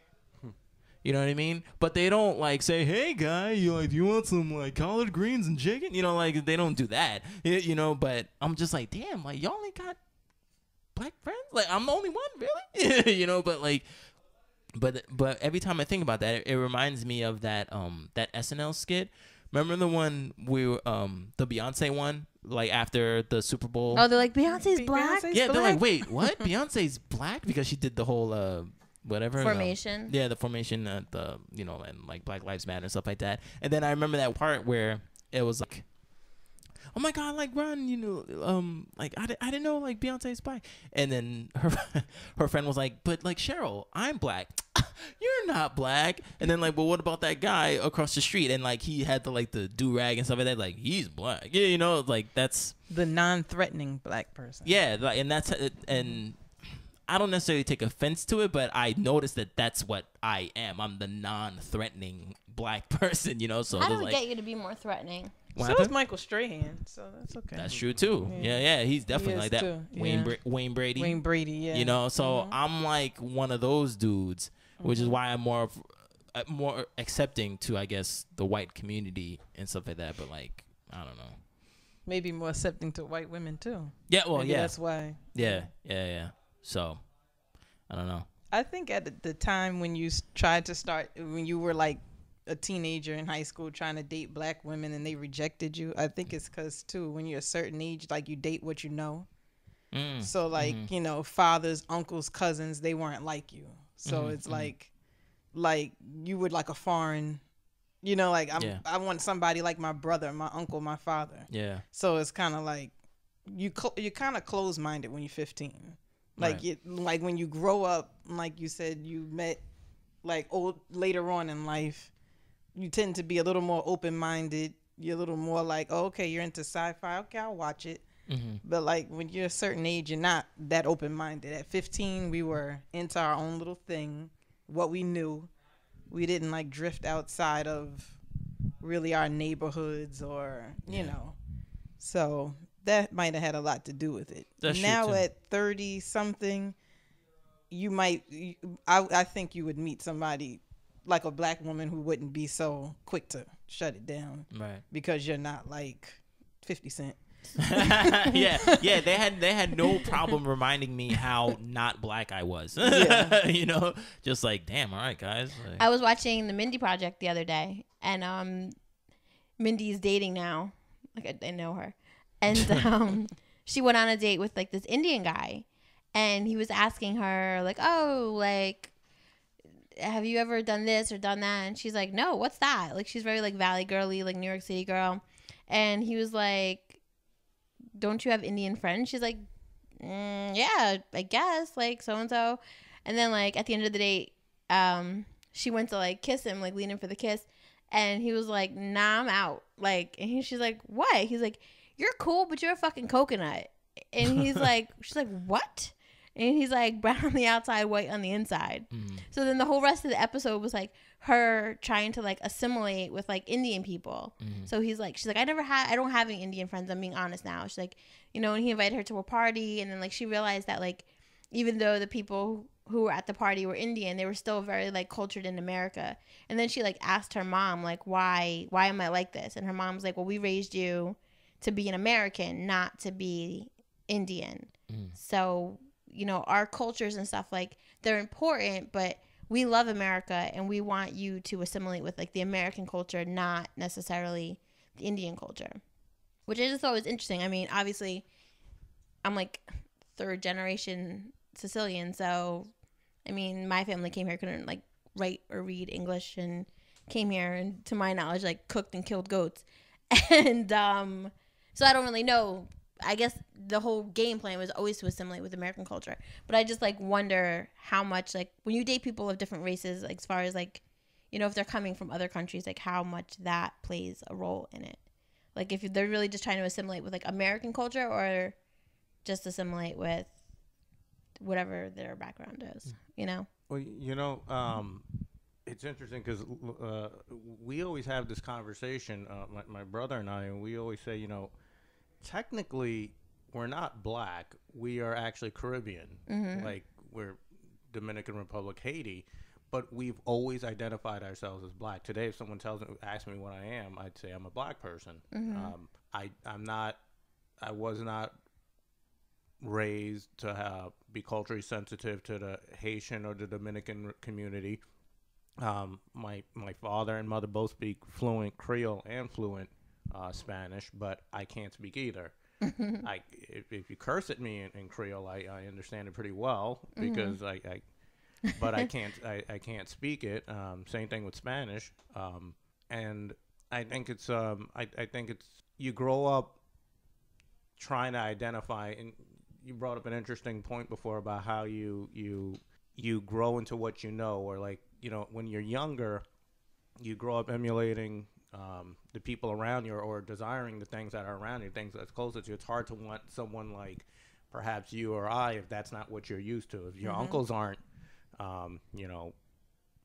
You know what I mean? But they don't like say, "Hey guy, you like you want some like collard greens and chicken?" You know, like they don't do that. You know, but I'm just like, damn, like y'all ain't got black friends. Like I'm the only one, really. You know, but like. But but every time I think about that, it, it reminds me of that um that S N L skit. Remember the one we were, um the Beyonce one, like after the Super Bowl. Oh, they're like Beyonce's black. Beyonce's yeah, black. They're like, wait, what? Beyonce's black because she did the whole uh whatever formation. The, yeah, the formation, uh, the you know, and like Black Lives Matter and stuff like that. And then I remember that part where it was like, oh my God, like run, you know, um, like I, I didn't know like Beyonce's black, and then her her friend was like, but like Cheryl, I'm black. you're not black. And then like, well, what about that guy across the street? And like, he had the like the do rag and stuff like that. Like, he's black. Yeah, you know, like that's the non-threatening black person. Yeah, like, and that's and I don't necessarily take offense to it, but I noticed that that's what I am. I'm the non-threatening black person, you know. So I don't like, get you to be more threatening. What so happened? Is Michael Strahan, so that's okay. That's true too. Yeah, yeah, yeah he's definitely he like that. Too. Wayne, yeah. Bra Wayne Brady. Wayne Brady, yeah. You know, so mm-hmm. I'm like one of those dudes, mm-hmm. which is why I'm more, uh, more accepting to, I guess, the white community and stuff like that. But like, I don't know. Maybe more accepting to white women too. Yeah, well, Maybe yeah. That's why. Yeah, yeah, yeah. So, I don't know. I think at the time when you tried to start, when you were like a teenager in high school trying to date black women and they rejected you, I think it's because too when you're a certain age, like you date what you know. Mm. So like mm-hmm. you know, fathers, uncles, cousins, they weren't like you. So mm-hmm. it's mm-hmm. like, like you would like a foreign, you know, like I'm, yeah. I want somebody like my brother, my uncle, my father. Yeah. So it's kind of like you cl you kind of closed minded when you're fifteen. Like right. you, like when you grow up, like you said, you met like old later on in life. You tend to be a little more open-minded. You're a little more like, oh, okay, you're into sci-fi. Okay, I'll watch it. Mm-hmm. But, like, when you're a certain age, you're not that open-minded. At fifteen, we were into our own little thing, what we knew. We didn't, like, drift outside of really our neighborhoods or, you yeah. know. So that might have had a lot to do with it. That's now at thirty-something, you might – I I think you would meet somebody – like a black woman who wouldn't be so quick to shut it down, right? Because you're not like fifty cent. yeah, yeah. They had they had no problem reminding me how not black I was. Yeah. You know, just like damn. All right, guys. Like, I was watching The Mindy Project the other day, and um, Mindy's dating now. Like I, I know her, and um, she went on a date with like this Indian guy, and he was asking her like, oh, like. Have you ever done this or done that? And she's like, no, what's that? Like, she's very like valley girly, like New York City girl. And he was like, don't you have Indian friends? She's like, mm, yeah, I guess, like so-and-so. And then like at the end of the date, um, she went to like kiss him, like lean in for the kiss. And he was like, nah, I'm out. Like, and he, she's like, what? He's like, you're cool, but you're a fucking coconut. And he's like, she's like, what? And he's like brown on the outside, white on the inside. Mm. So then the whole rest of the episode was like her trying to like assimilate with like Indian people. Mm. So he's like, she's like, I never had, I don't have any Indian friends. I'm being honest now. She's like, you know, and he invited her to a party. And then like she realized that like, even though the people who were at the party were Indian, they were still very like cultured in America. And then she like asked her mom, like, why, why am I like this? And her mom was like, well, we raised you to be an American, not to be Indian. Mm. So you know, our cultures and stuff, like, they're important, but we love America and we want you to assimilate with, like, the American culture, not necessarily the Indian culture, which I just thought was interesting. I mean, obviously, I'm, like, third-generation Sicilian, so, I mean, my family came here, couldn't, like, write or read English, and came here, and to my knowledge, like, cooked and killed goats. And um, so I don't really know. I guess the whole game plan was always to assimilate with American culture. But I just, like, wonder how much, like, when you date people of different races, like, as far as, like, you know, if they're coming from other countries, like, how much that plays a role in it. Like, if they're really just trying to assimilate with, like, American culture or just assimilate with whatever their background is, you know? Well, you know, um, it's interesting because uh, we always have this conversation, uh, my, my brother and I, and we always say, you know, technically, we're not black. We are actually Caribbean. Mm-hmm. Like, we're Dominican Republic, Haiti. But we've always identified ourselves as black. Today, if someone tells me, asks me what I am, I'd say I'm a black person. Mm-hmm. um, I, I'm not, I was not raised to have, be culturally sensitive to the Haitian or the Dominican community. Um, my, my father and mother both speak fluent Creole and fluent Uh, Spanish, but I can't speak either. I if, if you curse at me in, in Creole, I, I understand it pretty well because mm-hmm. I, I, but I can't I, I can't speak it. Um, same thing with Spanish, um, and I think it's um I I think it's you grow up trying to identify, and you brought up an interesting point before about how you you you grow into what you know, or like you know, when you're younger, you grow up emulating um, the people around you, or desiring the things that are around you, things that's closer to you. It's hard to want someone like perhaps you or I, if that's not what you're used to. If your mm-hmm. uncles aren't, um, you know,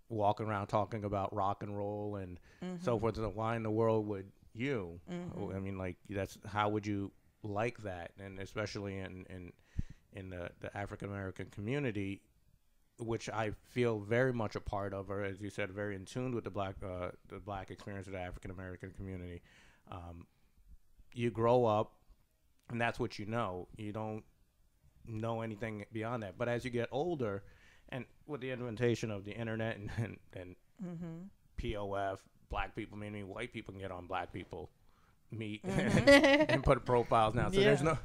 walking around talking about rock and roll and mm-hmm. so forth, so why in the world would you? Mm-hmm. I mean, like, that's how would you like that? And especially in in, in the, the African American community, which I feel very much a part of, or as you said, very in tune with the black uh, the black experience of the African American community. Um, you grow up, and that's what you know. You don't know anything beyond that. But as you get older, and with the invention of the internet and and, and mm-hmm. P O F, black people, meaning white people can get on black people, meet mm-hmm. and, and put profiles now. So yeah. there's no,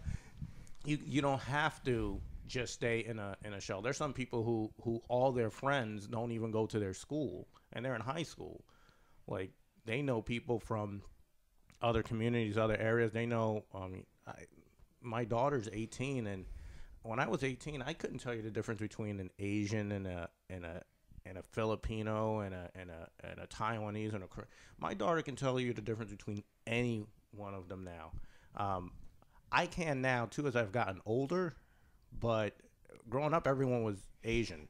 you you don't have to just stay in a in a shell. There's some people who who all their friends don't even go to their school, and they're in high school. Like, they know people from other communities, other areas. They know. Um, I, my daughter's eighteen, and when I was eighteen, I couldn't tell you the difference between an Asian and a and a and a Filipino and a and a and a Taiwanese and a. My daughter can tell you the difference between any one of them now. Um, I can now too, as I've gotten older. But growing up, everyone was Asian.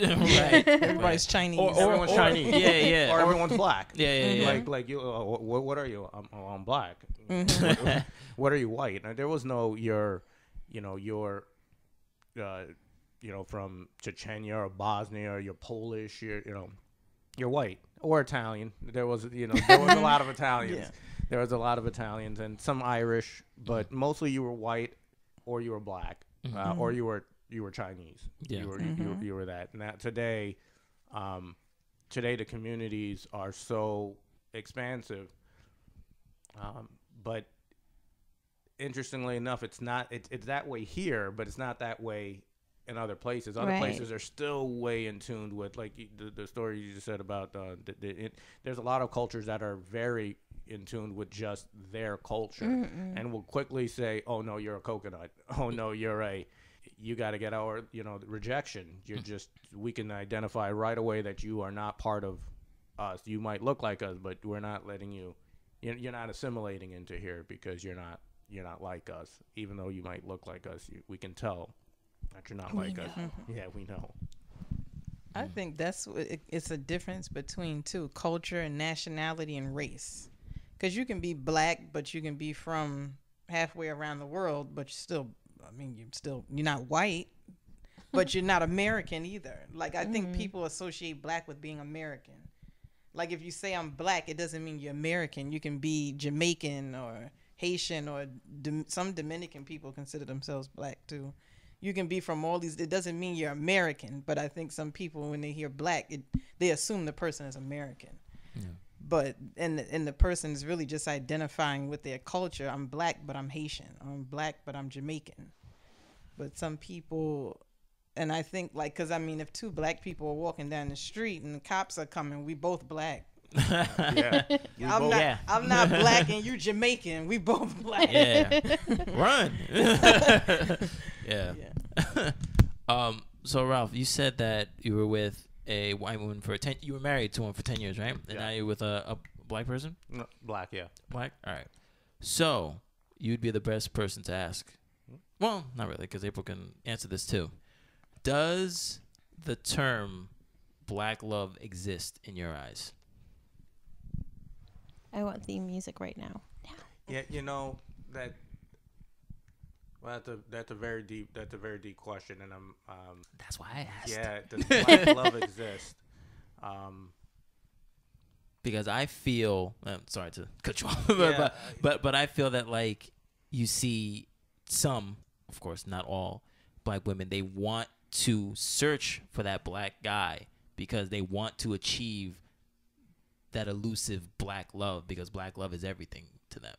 Right. Everybody's Chinese. Or, or, everyone's or, Chinese. Yeah, yeah. Or everyone's black. Yeah, yeah, yeah. Like, like you. Uh, what, what are you? I'm, I'm black. what, what are you, white? And there was no your, you know, your, uh, you know, from Chechnya or Bosnia, or you're Polish. You're, you know, you're white or Italian. There was, you know, there was a lot of Italians. Yeah. There was a lot of Italians and some Irish, but mostly you were white or you were black. Uh, mm-hmm. Or you were you were Chinese. Yeah. You were mm-hmm. you, you, you were that. And that today, um, today the communities are so expansive. Um, but interestingly enough, it's not it's it's that way here, but it's not that way in other places. Other right. places are still way in tuned with, like the, the story you just said about. Uh, the, the, it, there's a lot of cultures that are very in tune with just their culture mm-hmm. and will quickly say, oh no, you're a coconut, oh no, you're a you got to get our, you know, rejection, you're just, we can identify right away that you are not part of us. You might look like us, but we're not letting you, you're not assimilating into here because you're not you're not like us, even though you might look like us. You, we can tell that you're not we like know. us. Yeah, we know. I think that's what it, it's a difference between two culture and nationality and race. Because you can be black, but you can be from halfway around the world, but you're still, I mean, you're still, you're not white, but you're not American either. Like, I mm-hmm. think people associate black with being American. Like, if you say I'm black, it doesn't mean you're American. You can be Jamaican or Haitian, or D- some Dominican people consider themselves black too. You can be from all these, it doesn't mean you're American, but I think some people, when they hear black, it, they assume the person is American. Yeah. But and and the person is really just identifying with their culture. I'm black, but I'm Haitian. I'm black, but I'm Jamaican. But some people, and I think like, because I mean, if two black people are walking down the street and the cops are coming, we both black. yeah. I'm both, not. Yeah. I'm not black and you Jamaican. We both black. Yeah. Run. yeah. yeah. um. So Ralph, you said that you were with a white woman for ten. You were married to one for ten years, right? And yeah. now you're with a, a black person. No, black, yeah. Black. All right. So you'd be the best person to ask. Well, not really, because April can answer this too. Does the term "black love" exist in your eyes? I want theme music right now. Yeah. Yeah, you know that. Well, that's a that's a very deep that's a very deep question, and I'm um, that's why I asked. Yeah, does black love exist? Um, because I feel I'm sorry to cut you off, but, yeah, but but but I feel that like you see some, of course, not all black women, they want to search for that black guy because they want to achieve that elusive black love, because black love is everything to them.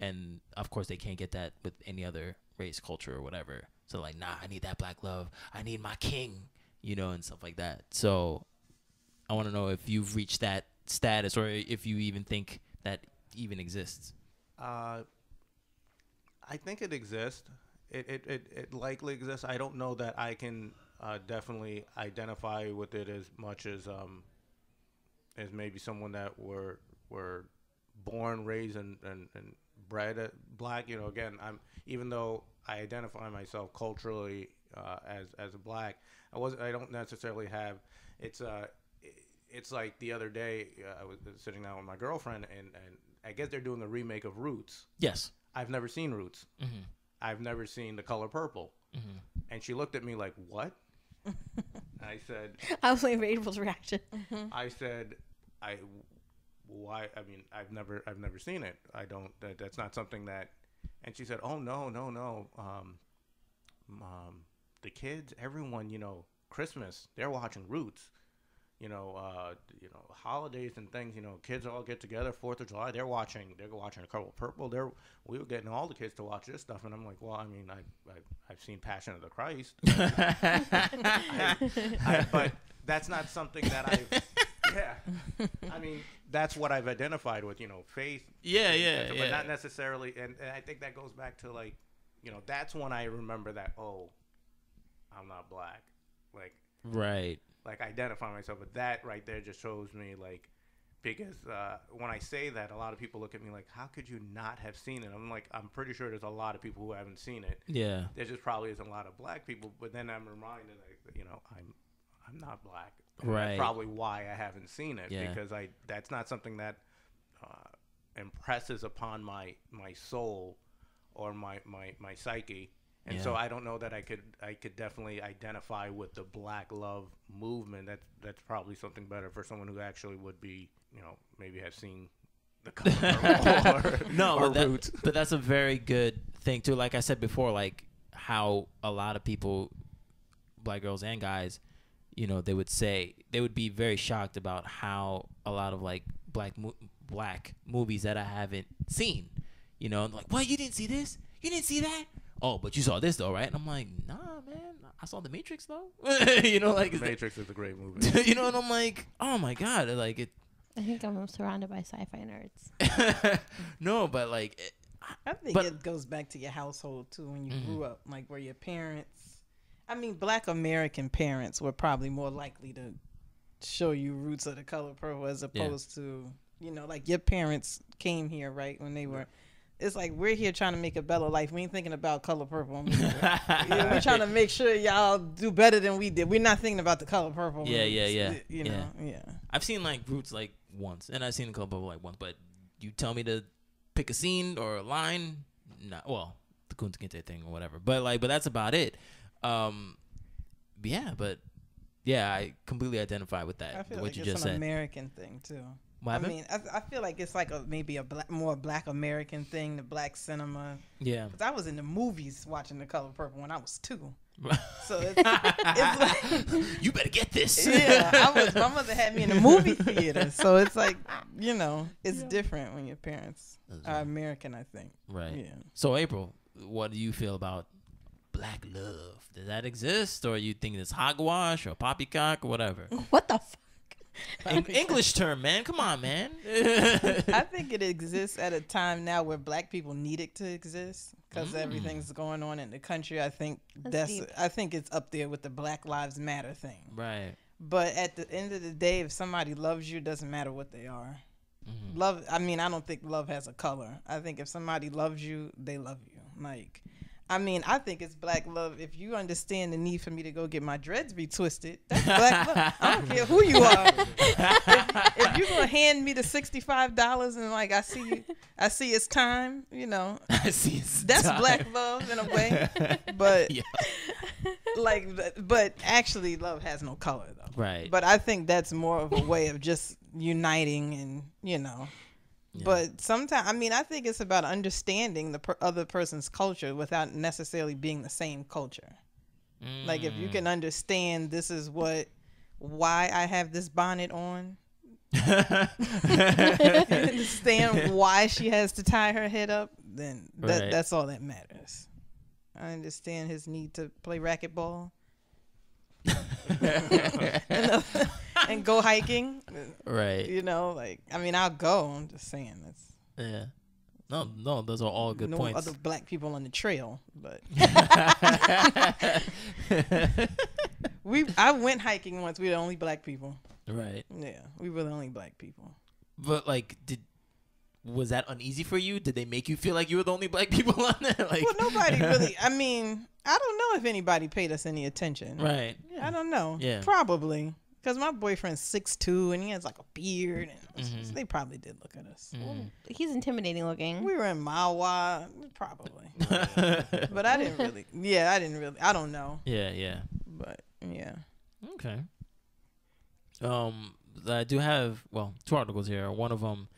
And of course they can't get that with any other race, culture, or whatever. So like, nah, I need that black love. I need my king, you know, and stuff like that. So I want to know if you've reached that status, or if you even think that even exists. Uh, I think it exists. It it, it it likely exists. I don't know that I can uh, definitely identify with it as much as um, as maybe someone that were were born, raised, and, and, and bred black. You know, again, I'm even though I identify myself culturally uh, as as a black, I wasn't. I don't necessarily have. It's uh, it's like the other day uh, I was sitting down with my girlfriend, and, and I guess they're doing the remake of Roots. Yes, I've never seen Roots. Mm-hmm. I've never seen The Color Purple. Mm-hmm. And she looked at me like, what? I said... I was waiting for April's reaction. Mm-hmm. I said, I... Why? I mean, I've never I've never seen it. I don't... That, that's not something that... And she said, oh, no, no, no. Um, um, the kids, everyone, you know, Christmas, they're watching Roots. You know, uh, you know, holidays and things, you know, kids all get together, fourth of July, they're watching, they're watching The Color Purple. They're, we were getting all the kids to watch this stuff. And I'm like, well, I mean, I, I, I've seen Passion of the Christ. I, I, but that's not something that I've, yeah. I mean, that's what I've identified with, you know, faith. Yeah, faith, yeah, but yeah. not necessarily. And, and I think that goes back to like, you know, that's when I remember that, oh, I'm not black. Like, right. Like identify myself, but that right there just shows me like, because uh, when I say that, a lot of people look at me like, how could you not have seen it? I'm like, I'm pretty sure there's a lot of people who haven't seen it. Yeah, there just probably isn't a lot of black people. But then I'm reminded, like, you know, I'm I'm not black. Right. That's probably why I haven't seen it yeah. because I that's not something that uh, impresses upon my my soul or my my, my psyche. And yeah. so I don't know that I could I could definitely identify with the Black Love movement. That's that's probably something better for someone who actually would be, you know, maybe have seen The Color Purple or, no, or but, that, but that's a very good thing too. Like I said before, like how a lot of people, black girls and guys, you know, they would say they would be very shocked about how a lot of like black mo black movies that I haven't seen, you know, like, what, you didn't see this, you didn't see that. Oh, but you saw this though, right? And I'm like, nah, man. I saw The Matrix though. You know, like The Matrix is a great movie. You know, and I'm like, oh my god, like it. I think I'm surrounded by sci-fi nerds. No, but like, it, I think but, it goes back to your household too when you mm-hmm. grew up, like where your parents. I mean, Black American parents were probably more likely to show you Roots of The Color Purple as opposed yeah. to, you know, like your parents came here right when they were. Yeah. It's like we're here trying to make a better life. We ain't thinking about Color Purple. Yeah, we're trying to make sure y'all do better than we did. We're not thinking about The Color Purple. Yeah, yeah, yeah. You know, yeah. yeah. I've seen like Roots like once, and I've seen The Color Purple like once. But you tell me to pick a scene or a line, not well, the Kunta Kinte thing or whatever. But like, but that's about it. Um, yeah, but yeah, I completely identify with that. I feel what like you it's just an said. American thing too. I mean, I, I feel like it's like a, maybe a black, more black American thing, the black cinema. Yeah. Because I was in the movies watching The Color Purple when I was two. So it's, it's like... You better get this. Yeah. I was, my mother had me in the movie theater. So it's like, you know, it's yeah. different when your parents That's are right. American, I think. Right. Yeah. So, April, what do you feel about Black Love? Does that exist? Or you think it's hogwash or poppycock or whatever? What the fuck? English term, man. Come on, man. I think it exists at a time now where black people need it to exist because mm. everything's going on in the country. I think that's, that's I think it's up there with the Black Lives Matter thing. Right. But at the end of the day, if somebody loves you, it doesn't matter what they are. Mm-hmm. Love. I mean, I don't think love has a color. I think if somebody loves you, they love you. Like, I mean, I think it's black love. If you understand the need for me to go get my dreads retwisted, that's black love. I don't care who you are. If, if you're gonna hand me the sixty-five dollars and like I see you, I see it's time. You know, I see it's that's time. Black love in a way. But yeah. like, but actually, love has no color though. Right. But I think that's more of a way of just uniting and you know. Yeah. But sometimes, I mean, I think it's about understanding the per other person's culture without necessarily being the same culture. Mm. Like if you can understand this is what, why I have this bonnet on. You understand why she has to tie her head up, then that, right. that's all that matters. I understand his need to play racquetball. And go hiking, right? You know, like I mean, I'll go. I'm just saying that's yeah. No, no, those are all good no points. Other black people on the trail, but I went hiking once. We were the only black people. Right. Yeah, we were the only black people. But like, did was that uneasy for you? Did they make you feel like you were the only black people on there? Like, well, nobody really. I mean, I don't know if anybody paid us any attention. Right. Yeah. I don't know. Yeah. Probably. Because my boyfriend's six two and he has like a beard. And mm-hmm. so they probably did look at us. Mm. He's intimidating looking. We were in Mawa, probably. But I didn't really. Yeah, I didn't really. I don't know. Yeah, yeah. But, yeah. Okay. Um, I do have, well, two articles here. One of them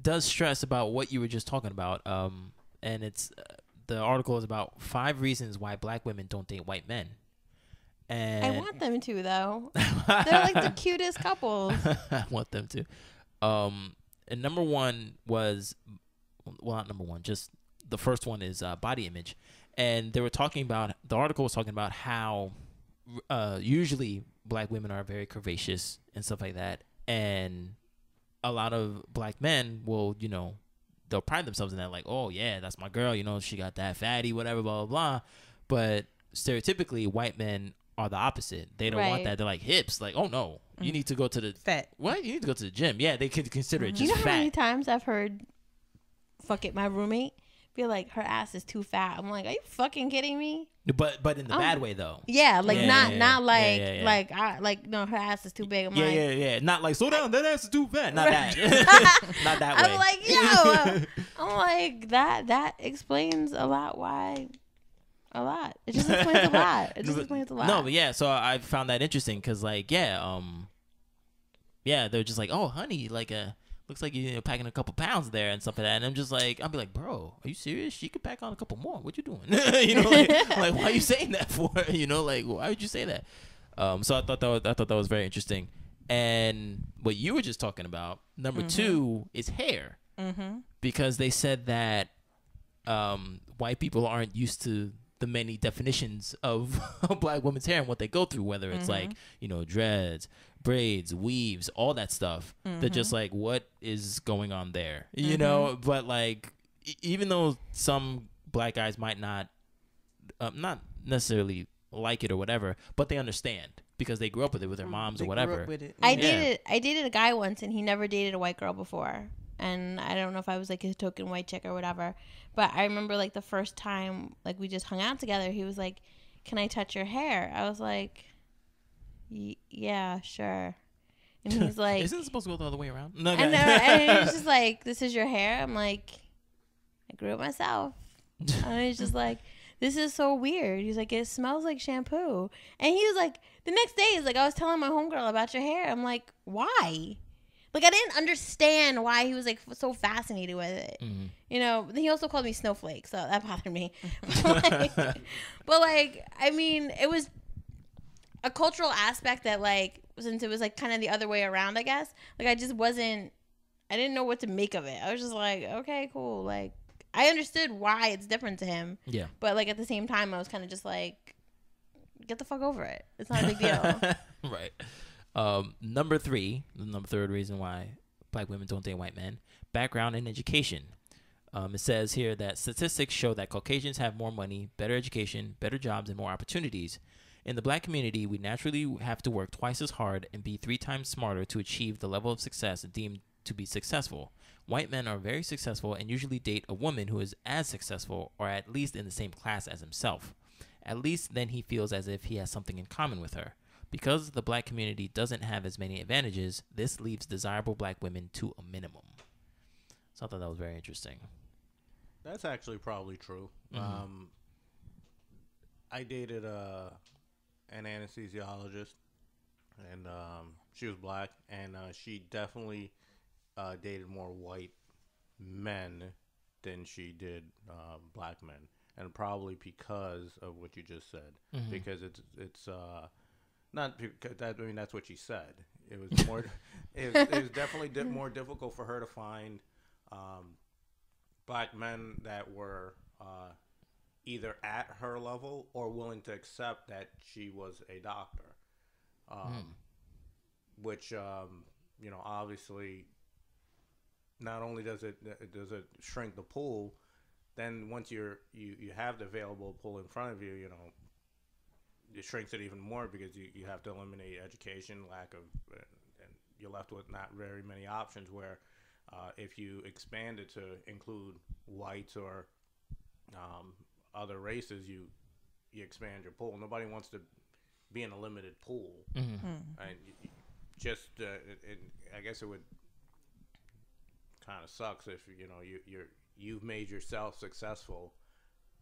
does stress about what you were just talking about. Um, and it's, uh, the article is about five reasons why black women don't date white men. And I want them to, though. They're like the cutest couples. I want them to. Um, and number one was, well, not number one, just the first one is uh, body image. And they were talking about, the article was talking about how uh, usually black women are very curvaceous and stuff like that. And a lot of black men will, you know, they'll pride themselves in that. Like, oh, yeah, that's my girl. You know, she got that fatty, whatever, blah, blah, blah. But stereotypically, white men are the opposite. They don't right. want that. They're like hips. Like, oh no, mm. you need to go to the fat. What? You need to go to the gym. Yeah, they could consider it just fat. You know fat. How many times I've heard, fuck it, my roommate be like, her ass is too fat. I'm like, are you fucking kidding me? But but in the um, bad way though. Yeah, like yeah, not yeah, not like yeah, yeah, yeah. like I like no, her ass is too big. I'm yeah, like, yeah, yeah, not like slow down. That ass is too fat. Not right. that. Not that way. I'm like yo. I'm like that. That explains a lot why. A lot. It just explains a lot. It just explains a lot. No, but yeah. So I found that interesting because, like, yeah, um, yeah, they're just like, oh, honey, like, uh, looks like you're packing a couple pounds there and stuff like that. And I'm just like, I'll be like, bro, are you serious? She could pack on a couple more. What you doing? You know, like, like, why are you saying that for? You know, like, why would you say that? Um, so I thought that was, I thought that was very interesting. And what you were just talking about, number mm-hmm. two is hair, mm-hmm. because they said that um, white people aren't used to the many definitions of black women's hair and what they go through, whether it's mm-hmm. like, you know, dreads, braids, weaves, all that stuff. Mm-hmm. They're just like, what is going on there? You mm-hmm. know, but like, e- even though some black guys might not, uh, not necessarily like it or whatever, but they understand because they grew up with it with their moms they or whatever. Grew up with it. I yeah. dated, I dated a guy once and he never dated a white girl before. And I don't know if I was like a token white chick or whatever, but I remember like the first time like we just hung out together, he was like, "Can I touch your hair?" I was like, y- "Yeah, sure." And he's like, "Isn't it supposed to go the other way around?" No, and, and he's just like, "This is your hair." I'm like, "I grew it myself." And he's just like, "This is so weird." He's like, "It smells like shampoo." And he was like, the next day he's like, "I was telling my homegirl about your hair." I'm like, "Why?" Like, I didn't understand why he was, like, so fascinated with it. Mm-hmm. You know, he also called me Snowflake, so that bothered me. But, like, but, like, I mean, it was a cultural aspect that, like, since it was, like, kind of the other way around, I guess. Like, I just wasn't, I didn't know what to make of it. I was just like, okay, cool. Like, I understood why it's different to him. Yeah. But, like, at the same time, I was kind of just like, get the fuck over it. It's not a big deal. Right. Um, number three, the number third reason why black women don't date white men, background and education. Um, it says here that statistics show that Caucasians have more money, better education, better jobs, and more opportunities. In the black community, we naturally have to work twice as hard and be three times smarter to achieve the level of success deemed to be successful. White men are very successful and usually date a woman who is as successful or at least in the same class as himself. At least then he feels as if he has something in common with her. Because the black community doesn't have as many advantages, this leaves desirable black women to a minimum. So I thought that was very interesting. That's actually probably true. Mm-hmm. Um, I dated uh, an anesthesiologist, and um, she was black, and uh, she definitely uh, dated more white men than she did uh, black men, and probably because of what you just said, mm-hmm. because it's it's. Uh, Not because that, I mean, that's what she said. It was more, it, it was definitely di- more difficult for her to find um, black men that were uh, either at her level or willing to accept that she was a doctor. Um, mm. Which, um, you know, obviously, not only does it, it does it shrink the pool, then once you're you, you have the available pool in front of you, you know. it shrinks it even more because you, you have to eliminate education, lack of, and, and you're left with not very many options. Where uh, if you expand it to include whites or um, other races, you you expand your pool. Nobody wants to be in a limited pool, mm-hmm. Mm-hmm. and you, just uh, it, it, I guess it would kind of sucks if you know you you're you've made yourself successful.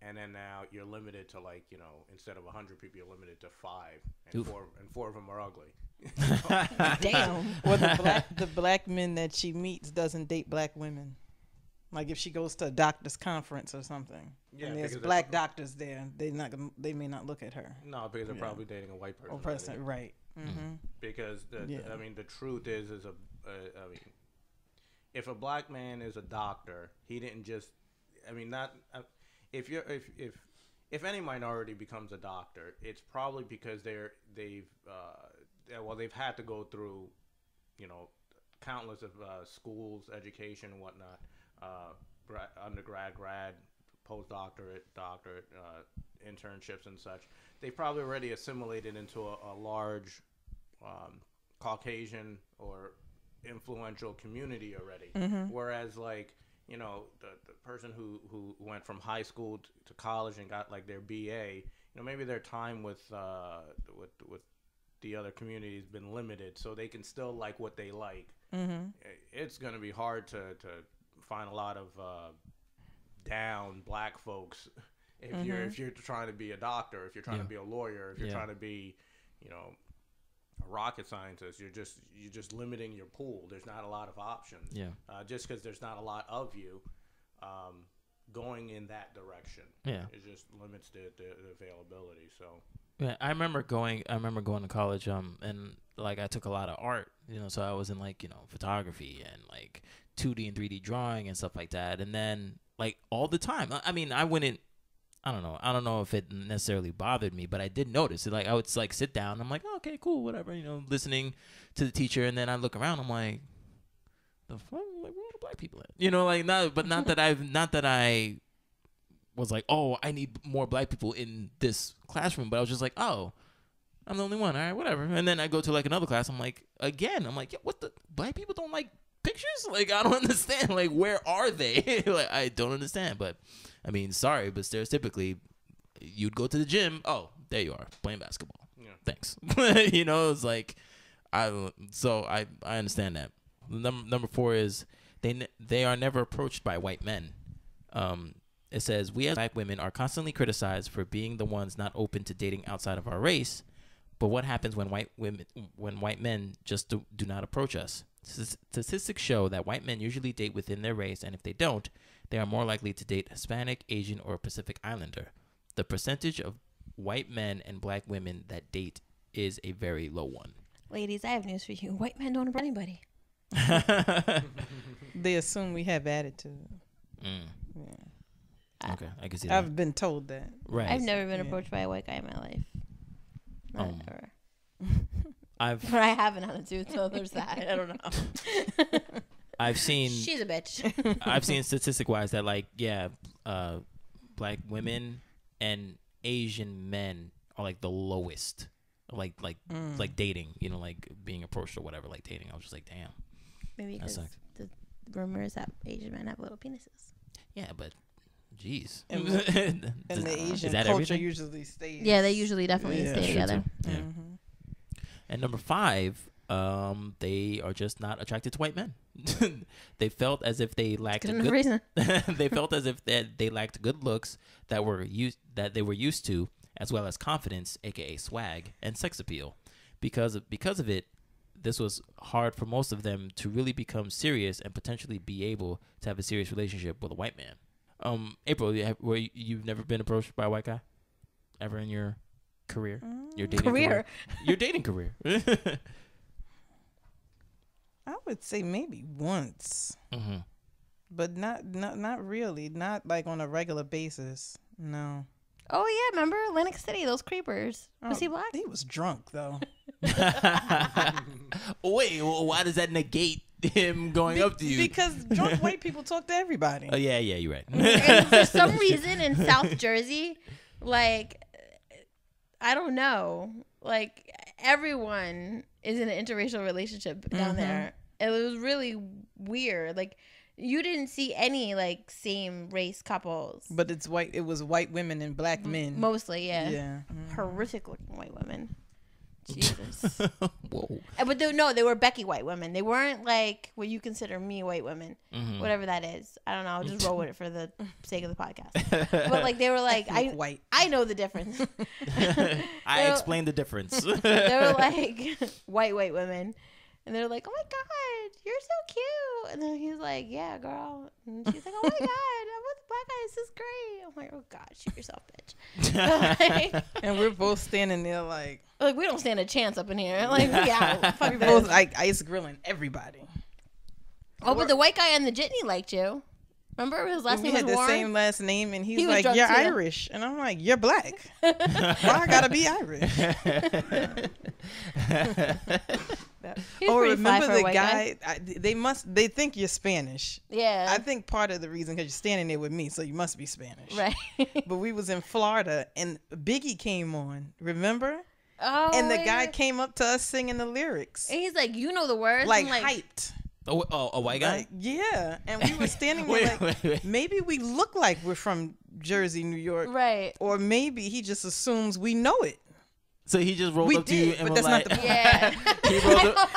And then now you're limited to like, you know, instead of one hundred people, you're limited to five. And Oof. four and four of them are ugly. Damn. Well, the black, the black men that she meets doesn't date black women. Like if she goes to a doctor's conference or something, yeah, and there's black doctors there, they not they may not look at her. No, because they're yeah. probably dating a white person. Oh, person, right. Mm-hmm. Because, the, yeah. the, I mean, the truth is, is a, uh, I mean, if a black man is a doctor, he didn't just, I mean, not... Uh, If you if if if any minority becomes a doctor, it's probably because they're they've uh, well they've had to go through, you know, countless of uh, schools, education, and whatnot, uh, grad, undergrad, grad, postdoctorate, doctorate, uh, internships, and such. They probably already assimilated into a, a large um, Caucasian or influential community already. Mm-hmm. Whereas like. You know, the, the person who, who went from high school t- to college and got like their B A, you know, maybe their time with uh with with the other community has been limited, so they can still like what they like. Mm-hmm. It's gonna be hard to, to find a lot of uh, down black folks if mm-hmm. you're if you're trying to be a doctor, if you're trying yeah. to be a lawyer, if you're yeah. trying to be, you know, a rocket scientist. You're just you're just limiting your pool. There's not a lot of options. Yeah. Uh, just because there's not a lot of you, um, going in that direction. Yeah. It just limits the, the, the availability. So. Yeah, I remember going. I remember going to college. Um, and like I took a lot of art. You know, so I was in like you know photography and like two D and three D drawing and stuff like that. And then like all the time. I, I mean, I wouldn't. I don't know. I don't know if it necessarily bothered me, but I did notice it. Like I would like sit down. And I'm like, oh, okay, cool, whatever. You know, listening to the teacher, and then I look around. I'm like, the fuck? Like, where are the black people at? You know, like not, but not that I've, not that I was like, oh, I need more black people in this classroom. But I was just like, oh, I'm the only one. All right, whatever. And then I go to like another class. I'm like, again, I'm like, yeah, what the black people don't like pictures? Like I don't understand. Like where are they? Like I don't understand. But I mean, sorry, but stereotypically, you'd go to the gym. Oh, there you are playing basketball. Yeah. Thanks. You know, it's like, I so I I understand that. Number number four is they ne- they are never approached by white men. Um, it says we as black women are constantly criticized for being the ones not open to dating outside of our race. But what happens when white women when white men just do, do not approach us? Statistics show that white men usually date within their race, and if they don't, they are more likely to date Hispanic, Asian, or Pacific Islander. The percentage of white men and black women that date is a very low one. Ladies, I have news for you. White men don't approach anybody. They assume we have attitude. Mm. Yeah. Okay, I can see that. I've been told that. Right. I've never been yeah. approached by a white guy in my life. Not um, ever. I've. But I have an attitude, so there's that. I don't know. I've seen she's a bitch. I've seen statistic wise that like yeah, uh, black women and Asian men are like the lowest, like like mm. like dating, you know, like being approached or whatever, like dating. I was just like, damn. Maybe because the rumor is that Asian men have little penises. Yeah, but jeez. And, the, and the Asian culture everything? usually stays. Yeah, they usually definitely yeah. stay together. Yeah. Mm-hmm. And number five. Um, they are just not attracted to white men. They felt as if they lacked a good reason. They felt as if they, they lacked good looks that were used that they were used to, as well as confidence, aka swag, and sex appeal. Because of, because of it, this was hard for most of them to really become serious and potentially be able to have a serious relationship with a white man. Um, April, you have, were you, you've never been approached by a white guy ever in your career? Mm. Your dating career. career. Your dating career. I would say maybe once, mm-hmm. but not, not not really, not like on a regular basis. No. Oh yeah, remember Atlantic City? Those creepers. Oh, was he black? He was drunk though. Wait, well, why does that negate him going Be- up to you? Because drunk white people talk to everybody. Oh yeah, yeah, you're right. And for some reason in South Jersey, like. I don't know. Like, everyone is in an interracial relationship down mm-hmm. there. It was really weird. Like, you didn't see any, like, same race couples. But it's white. It was white women and black men. Mostly, yeah. Yeah. Mm-hmm. Horrific looking white women. Jesus. Whoa. But they, no, they were Becky white women. They weren't like what you consider me white women, mm-hmm. whatever that is. I don't know. I'll just roll with it for the sake of the podcast. But like they were like, I, white. I know the difference. I explained the difference. They were like white white women, and they're like, oh my god, you're so cute. And then he's like, yeah, girl. And she's like, oh my god, I'm with the black guys. This is great. I'm like, oh god, shoot yourself, bitch. Like, and we're both standing there like. Like, we don't stand a chance up in here. Like, we out. Fuck we this. Both, like, ice grilling everybody. Oh, We're, but the white guy on the jitney liked you. Remember his last name was Warren? We had the same last name, and he's he like, you're too. Irish. And I'm like, you're black. Why I gotta be Irish? Oh, remember the guy? I, they must. They think you're Spanish. Yeah. I think part of the reason, because you're standing there with me, so you must be Spanish. Right. But we was in Florida, and Biggie came on. Remember? Oh, and the guy yeah. came up to us singing the lyrics. And he's like, you know the words. Like, like hyped. Oh, oh, a white guy? Like, yeah. And we were standing there wait, like, wait, wait. Maybe we look like we're from Jersey, New York. Right. Or maybe he just assumes we know it. So he just rolled we up did, to you and was like, yeah. he, rolled up,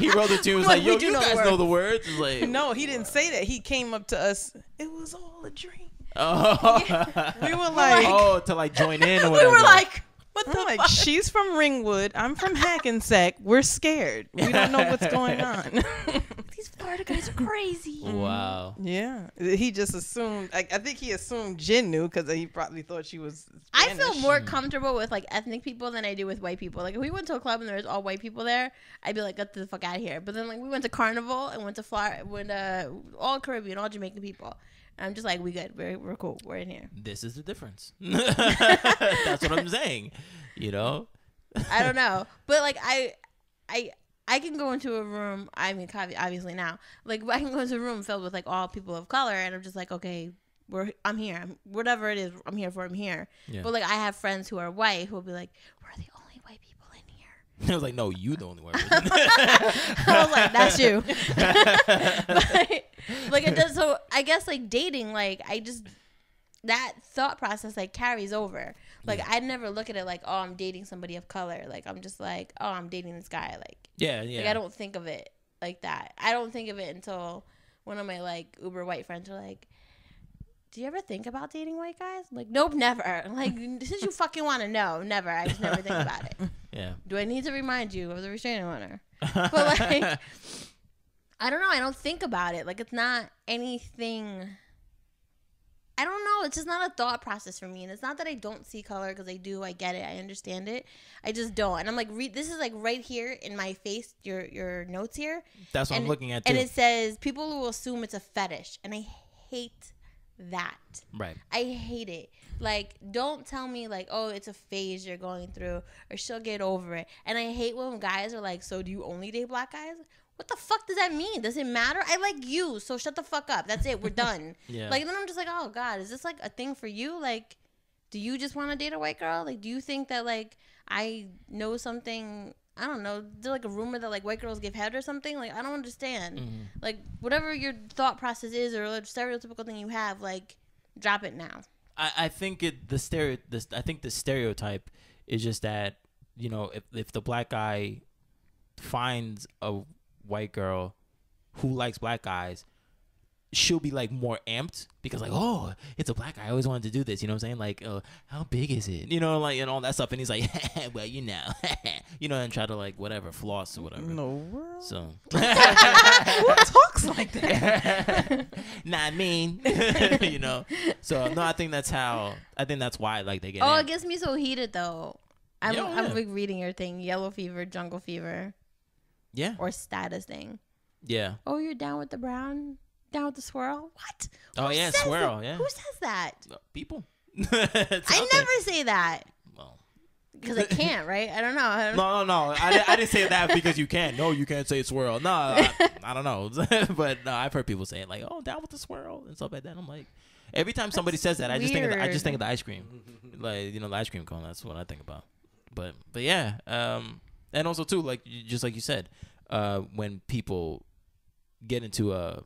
he rolled up to you and was like, yo, you know guys know the words? Like, no, he didn't say that. He came up to us. It was all a dream. Oh. Yeah. We were like. Oh, to like join in or whatever. We were like. What the like, fuck? She's from Ringwood. I'm from Hackensack. We're scared. We don't know what's going on. These Florida guys are crazy. Wow. Yeah. He just assumed. I, I think he assumed Jen knew because he probably thought she was Spanish. I feel more comfortable with like ethnic people than I do with white people. Like if we went to a club and there was all white people there, I'd be like, get the fuck out of here. But then like we went to Carnival and went to Florida, went uh, all Caribbean, all Jamaican people. I'm just like, we good. We're, we're cool. We're in here. This is the difference. That's what I'm saying. You know? I don't know. But, like, I I, I can go into a room. I mean, obviously now. Like, I can go into a room filled with, like, all people of color. And I'm just like, okay, we're I'm here. I'm, whatever it is, I'm here for. I'm here. Yeah. But, like, I have friends who are white who will be like, we're the only white people. I was like, no, you the only one. I was like, that's you. But, like it does. So I guess like dating, like I just that thought process like carries over. Like yeah. I never look at it like, oh, I'm dating somebody of color. Like I'm just like, oh, I'm dating this guy. Like yeah, yeah. Like I don't think of it like that. I don't think of it until one of my like uber white friends are like, do you ever think about dating white guys? I'm like, nope, never. Like, since you fucking want to know, never. I just never think about it. Yeah. Do I need to remind you of the restraining order? But like, I don't know. I don't think about it. Like, it's not anything. I don't know. It's just not a thought process for me. And it's not that I don't see color because I do. I get it. I understand it. I just don't. And I'm like, re this is like right here in my face, your your notes here. That's what and, I'm looking at too. And it says, people will assume it's a fetish. And I hate that. Right. I hate it. Like, don't tell me like, oh, it's a phase you're going through or she'll get over it. And I hate when guys are like, so do you only date black guys? What the fuck does that mean? Does it matter? I like you, so shut the fuck up. That's it. We're done. Yeah. Like, then I'm just like, oh god, is this like a thing for you? Like, do you just want to date a white girl? Like, do you think that like I know something? I don't know. There's like a rumor that like white girls give head or something. Like, I don't understand. Mm-hmm. Like, whatever your thought process is or like, stereotypical thing you have, like, drop it now. I, I think it the stereo the, I think the stereotype is just that, you know, if if the black guy finds a white girl who likes black guys, she'll be like more amped because like, oh, it's a black guy, I always wanted to do this, you know what I'm saying? Like, oh, how big is it, you know, like, and all that stuff. And he's like, well, you know, you know, and try to like whatever floss or whatever. No, so who talks like that? Not mean. You know, so no, I think that's how I think that's why like they get. Oh, amped. It gets me so heated though. I'm yeah, I'm yeah. like reading your thing, yellow fever, jungle fever, yeah, or status thing, yeah. Oh, you're down with the brown. Down with the swirl? What? Oh, who yeah, swirl, that? yeah. Who says that? People. I never say that. Well. Because I can't, right? I don't know. I don't no, no, no. I, I didn't say that because you can. No, you can't say swirl. No, I, I don't know. But no, I've heard people say it like, oh, down with the swirl and stuff like that. I'm like, every time somebody that's says that, I just, think of the, I just think of the ice cream. Like, you know, the ice cream cone. That's what I think about. But but yeah, um, and also too, like just like you said, uh, when people get into uh,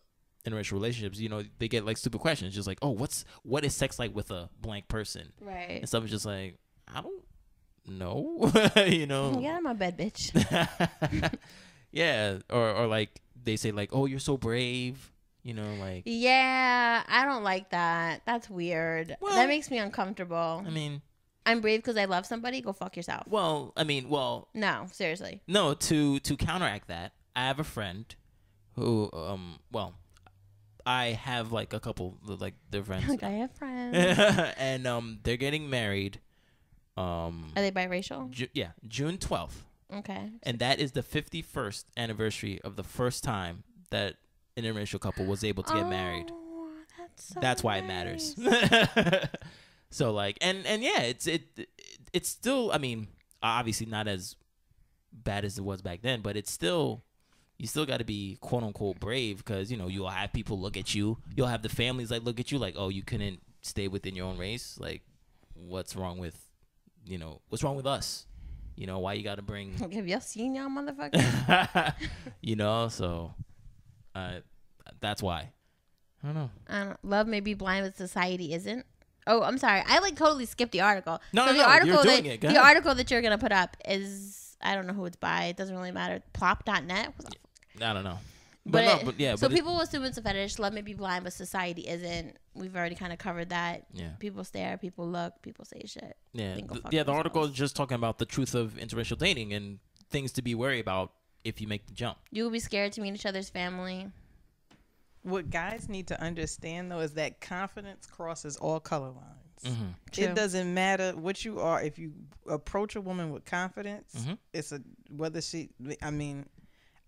interracial relationships, you know, they get like stupid questions, just like, oh, what's what is sex like with a blank person? Right. And stuff is just like, I don't know, you know. Get out of my bed, bitch. Yeah, or or like they say like, oh, you're so brave. You know, like, yeah, I don't like that. That's weird. Well, that makes me uncomfortable. I mean, I'm brave because I love somebody. Go fuck yourself. Well, I mean, well, no, seriously. No, to to counteract that, I have a friend who, um, well, I have like a couple, like their friends. Like I have friends, and um, they're getting married. Um, are they biracial? Ju yeah, June twelfth. Okay. And that is the fifty-first anniversary of the first time that an interracial couple was able to get oh, married. That's, so that's why nice. It matters. So like, and and yeah, it's it, it it's still. I mean, obviously not as bad as it was back then, but it's still. You still got to be quote unquote brave because you know you'll have people look at you. You'll have the families like look at you like, oh, you couldn't stay within your own race. Like, what's wrong with, you know, what's wrong with us? You know, why you got to bring? Have y'all seen y'all motherfuckers? You know, so. Uh, that's why. I don't know. I don't, love may be blind, but society isn't. Oh, I'm sorry. I like totally skipped the article. No, so no, the no. Article you're doing that, it. Go the ahead. Article that you're gonna put up is I don't know who it's by. It doesn't really matter. plop dot net. I don't know. But, but, it, no, but yeah. So but people it, will assume it's a fetish. Love may be blind, but society isn't. We've already kind of covered that. Yeah. People stare. People look. People say shit. Yeah. The, yeah. Themselves. The article is just talking about the truth of interracial dating and things to be worried about. If you make the jump, you will be scared to meet each other's family. What guys need to understand, though, is that confidence crosses all color lines. Mm-hmm. It doesn't matter what you are. If you approach a woman with confidence, mm-hmm. it's a whether she. I mean,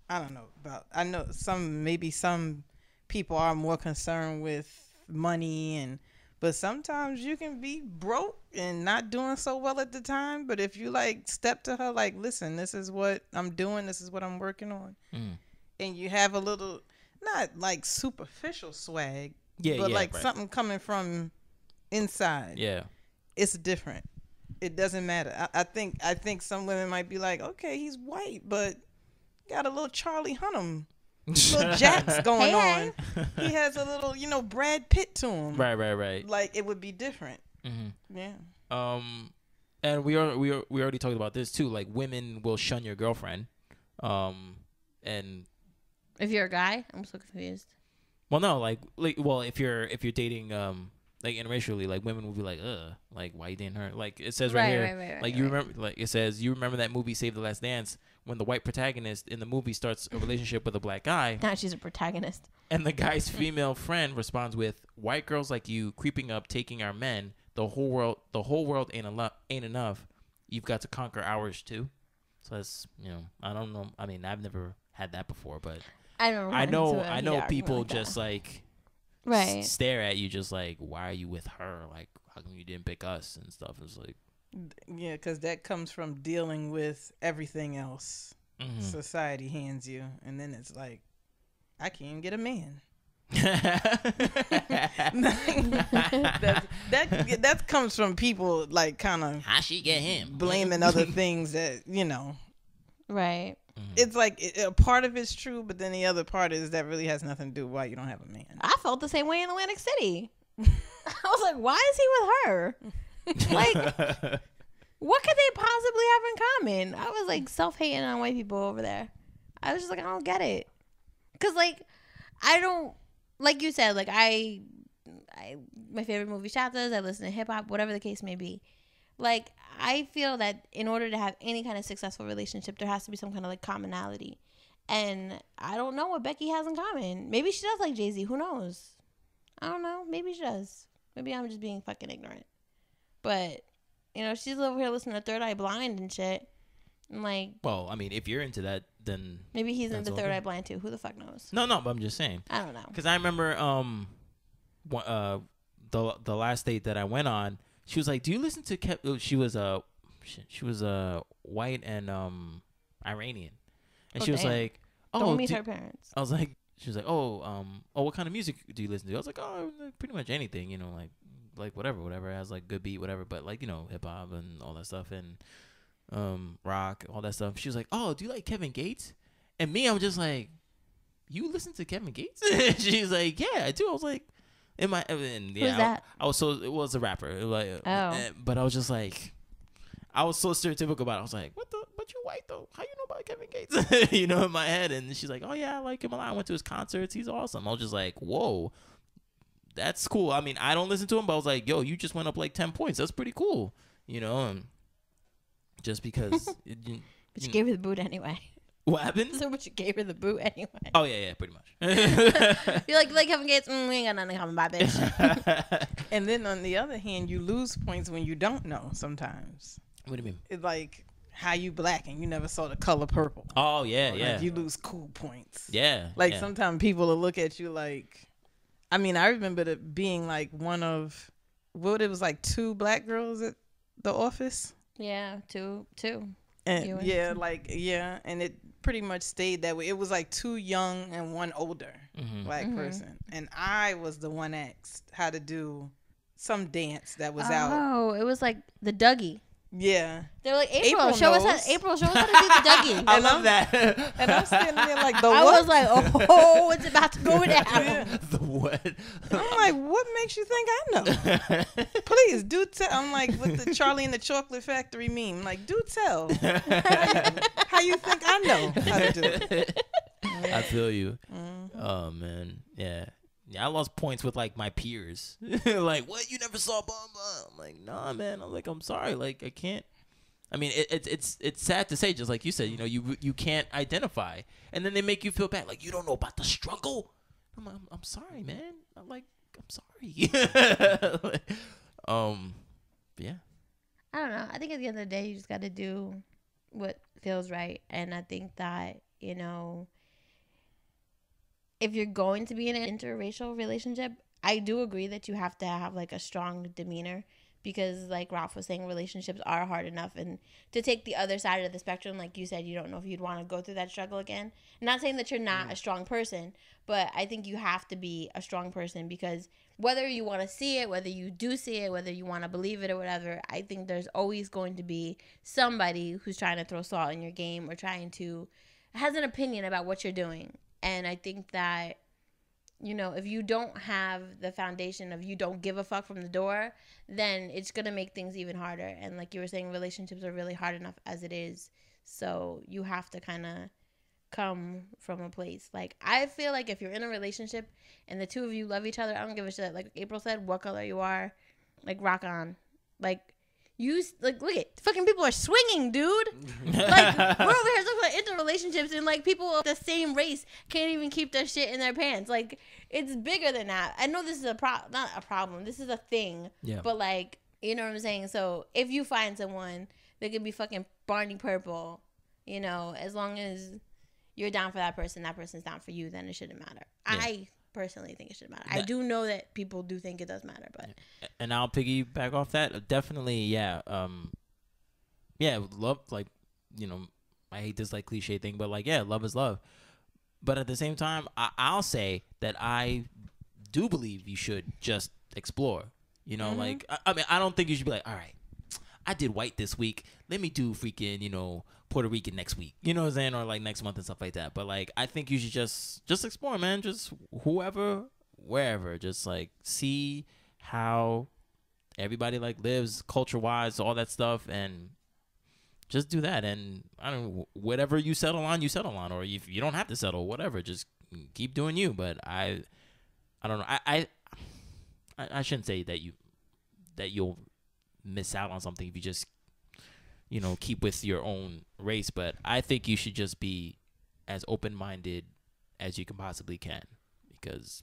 I don't know about. I know some maybe some people are more concerned with money and. But sometimes you can be broke and not doing so well at the time. But if you like step to her, like, listen, this is what I'm doing. This is what I'm working on. Mm. And you have a little, not like superficial swag, yeah, but yeah, like right. something coming from inside. Yeah. It's different. It doesn't matter. I, I think I think some women might be like, okay, he's white, but got a little Charlie Hunnam. Little Jack's going hey, on. Hey. He has a little, you know, Brad Pitt to him. Right, right, right. Like it would be different. Mm-hmm. Yeah. Um, and we are we are we already talked about this too. Like women will shun your girlfriend. Um, and if you're a guy, I'm so confused. Well, no, like, like, well, if you're if you're dating, um, like interracially, like women will be like, uh, like why you dating her? Like it says right, right here, right, right, right, like right, you right. remember, like it says you remember that movie Save the Last Dance. When the white protagonist in the movie starts a relationship with a black guy. Now she's a protagonist. And the guy's female friend responds with, white girls like you creeping up, taking our men. The whole world the whole world ain't, ain't enough. You've got to conquer ours too. So that's, you know, I don't know. I mean, I've never had that before, but I, don't I know I know people like just that. Like right. stare at you just like, why are you with her? Like, how come you didn't pick us and stuff? It's like. Yeah, because that comes from dealing with everything else mm-hmm. society hands you, and then it's like, I can't even get a man. that's, that that comes from people like kind of how she get him blaming other things that you know, right? Mm-hmm. It's like it, a part of it's true, but then the other part is that really has nothing to do with why you don't have a man. I felt the same way in Atlantic City. I was like, why is he with her? Like, what could they possibly have in common? I was like self-hating on white people over there. I was just like, I don't get it, cause like, I don't like you said. Like I, I my favorite movie Shottas. I listen to hip hop, whatever the case may be. Like I feel that in order to have any kind of successful relationship, there has to be some kind of like commonality. And I don't know what Becky has in common. Maybe she does like Jay-Z. Who knows? I don't know. Maybe she does. Maybe I'm just being fucking ignorant. But, you know, she's over here listening to Third Eye Blind and shit. And like, well, I mean, if you're into that, then maybe he's into Third Eye Blind too. Who the fuck knows? No, no, but I'm just saying. I don't know. Because I remember, um, uh, the the last date that I went on, she was like, "Do you listen to?" Ke oh, she was a, uh, she, she was a uh, white and um Iranian, and oh, she was damn. like, "Oh, don't meet her parents." I was like, she was like, "Oh, um, oh, what kind of music do you listen to?" I was like, "Oh, pretty much anything, you know, like." Like whatever, whatever it has like good beat, whatever, but like you know hip hop and all that stuff. And um, rock, all that stuff. She was like, "Oh, do you like Kevin Gates?" And me, I'm just like, "You listen to Kevin Gates?" She's like, "Yeah, I do." I was like, "Am I?" And yeah, Who's that? I, I was so it was a rapper. It was like, oh, but I was just like, I was so stereotypical about it. I was like, "What the? But you white though? How you know about Kevin Gates?" You know, in my head. And she's like, "Oh yeah, I like him a lot. I went to his concerts. He's awesome." I was just like, "Whoa, that's cool." I mean, I don't listen to him, but I was like, "Yo, you just went up like ten points. That's pretty cool." You know, and just because. it, you, but you know, gave her the boot anyway. What happened? So, but you gave her the boot anyway. Oh yeah, yeah, pretty much. You're like, like Kevin Gates. Mm, we ain't got nothing coming by, bitch. And then on the other hand, you lose points when you don't know sometimes. What do you mean? It's like how you black and you never saw The Color Purple. Oh yeah, or yeah. Like you lose cool points. Yeah. Like yeah. sometimes people will look at you like, I mean, I remember it being like one of what it was like two black girls at the office. Yeah, two, two. And yeah, like yeah, and it pretty much stayed that way. It was like two young and one older mm-hmm. black mm-hmm. person, and I was the one asked how to do some dance that was oh, out. Oh, it was like the Dougie. Yeah, they were like, April, April show knows. us how. April, show us how to do the Dougie. I and love I'm, that. And I'm standing there like the I what? was like, oh, oh, it's about to go down. Yeah. The what? I'm like, what makes you think I know? Please do tell. I'm like, what the Charlie and the Chocolate Factory meme? Like, do tell. how, you, how you think I know how to do it? I feel you. Mm-hmm. Oh man, yeah. Yeah, I lost points with like my peers. Like, what? You never saw blah blah. I'm like, nah, man. I'm like, I'm sorry. Like, I can't. I mean, it, it, it's it's sad to say, just like you said, you know, you you can't identify, and then they make you feel bad. Like, you don't know about the struggle. I'm I'm, I'm sorry, man. I'm like, I'm sorry. Like, um, yeah. I don't know. I think at the end of the day, you just got to do what feels right, and I think that you know. If you're going to be in an interracial relationship, I do agree that you have to have, like, a strong demeanor because, like Ralph was saying, relationships are hard enough. And to take the other side of the spectrum, like you said, you don't know if you'd want to go through that struggle again. I'm not saying that you're not mm. a strong person, but I think you have to be a strong person because whether you want to see it, whether you do see it, whether you want to believe it or whatever, I think there's always going to be somebody who's trying to throw salt in your game or trying to has an opinion about what you're doing. And I think that, you know, if you don't have the foundation of you don't give a fuck from the door, then it's going to make things even harder. And like you were saying, relationships are really hard enough as it is. So you have to kind of come from a place. Like, I feel like if you're in a relationship and the two of you love each other, I don't give a shit. Like April said, what color you are, like, rock on. Like, you, like, look at, fucking people are swinging, dude. Like, we're over here talking about interrelationships and, like, people of the same race can't even keep their shit in their pants. Like, it's bigger than that. I know this is a problem, not a problem. This is a thing. Yeah. But, like, you know what I'm saying? So, if you find someone that could be fucking Barney Purple, you know, as long as you're down for that person, that person's down for you, then it shouldn't matter. Yeah. I personally think it should matter. I do know that people do think it does matter, but and I'll piggyback off that. Definitely, yeah. Um yeah, love, like, you know, I hate this like cliche thing, but like, yeah, love is love. But at the same time, I I'll say that I do believe you should just explore. You know, mm-hmm. like I, I mean, I don't think you should be like, all right, I did white this week. Let me do freaking, you know, Puerto Rican next week. You know what I'm saying? Or like next month and stuff like that. But like, I think you should just just explore, man. Just whoever, wherever. Just like see how everybody like lives culture wise, all that stuff, and just do that. And I don't know, whatever you settle on, you settle on. Or if you don't have to settle, whatever. Just keep doing you. But I, I don't know. I, I, I shouldn't say that you, that you'll miss out on something if you just, you know, keep with your own race. But I think you should just be as open-minded as you can possibly can, because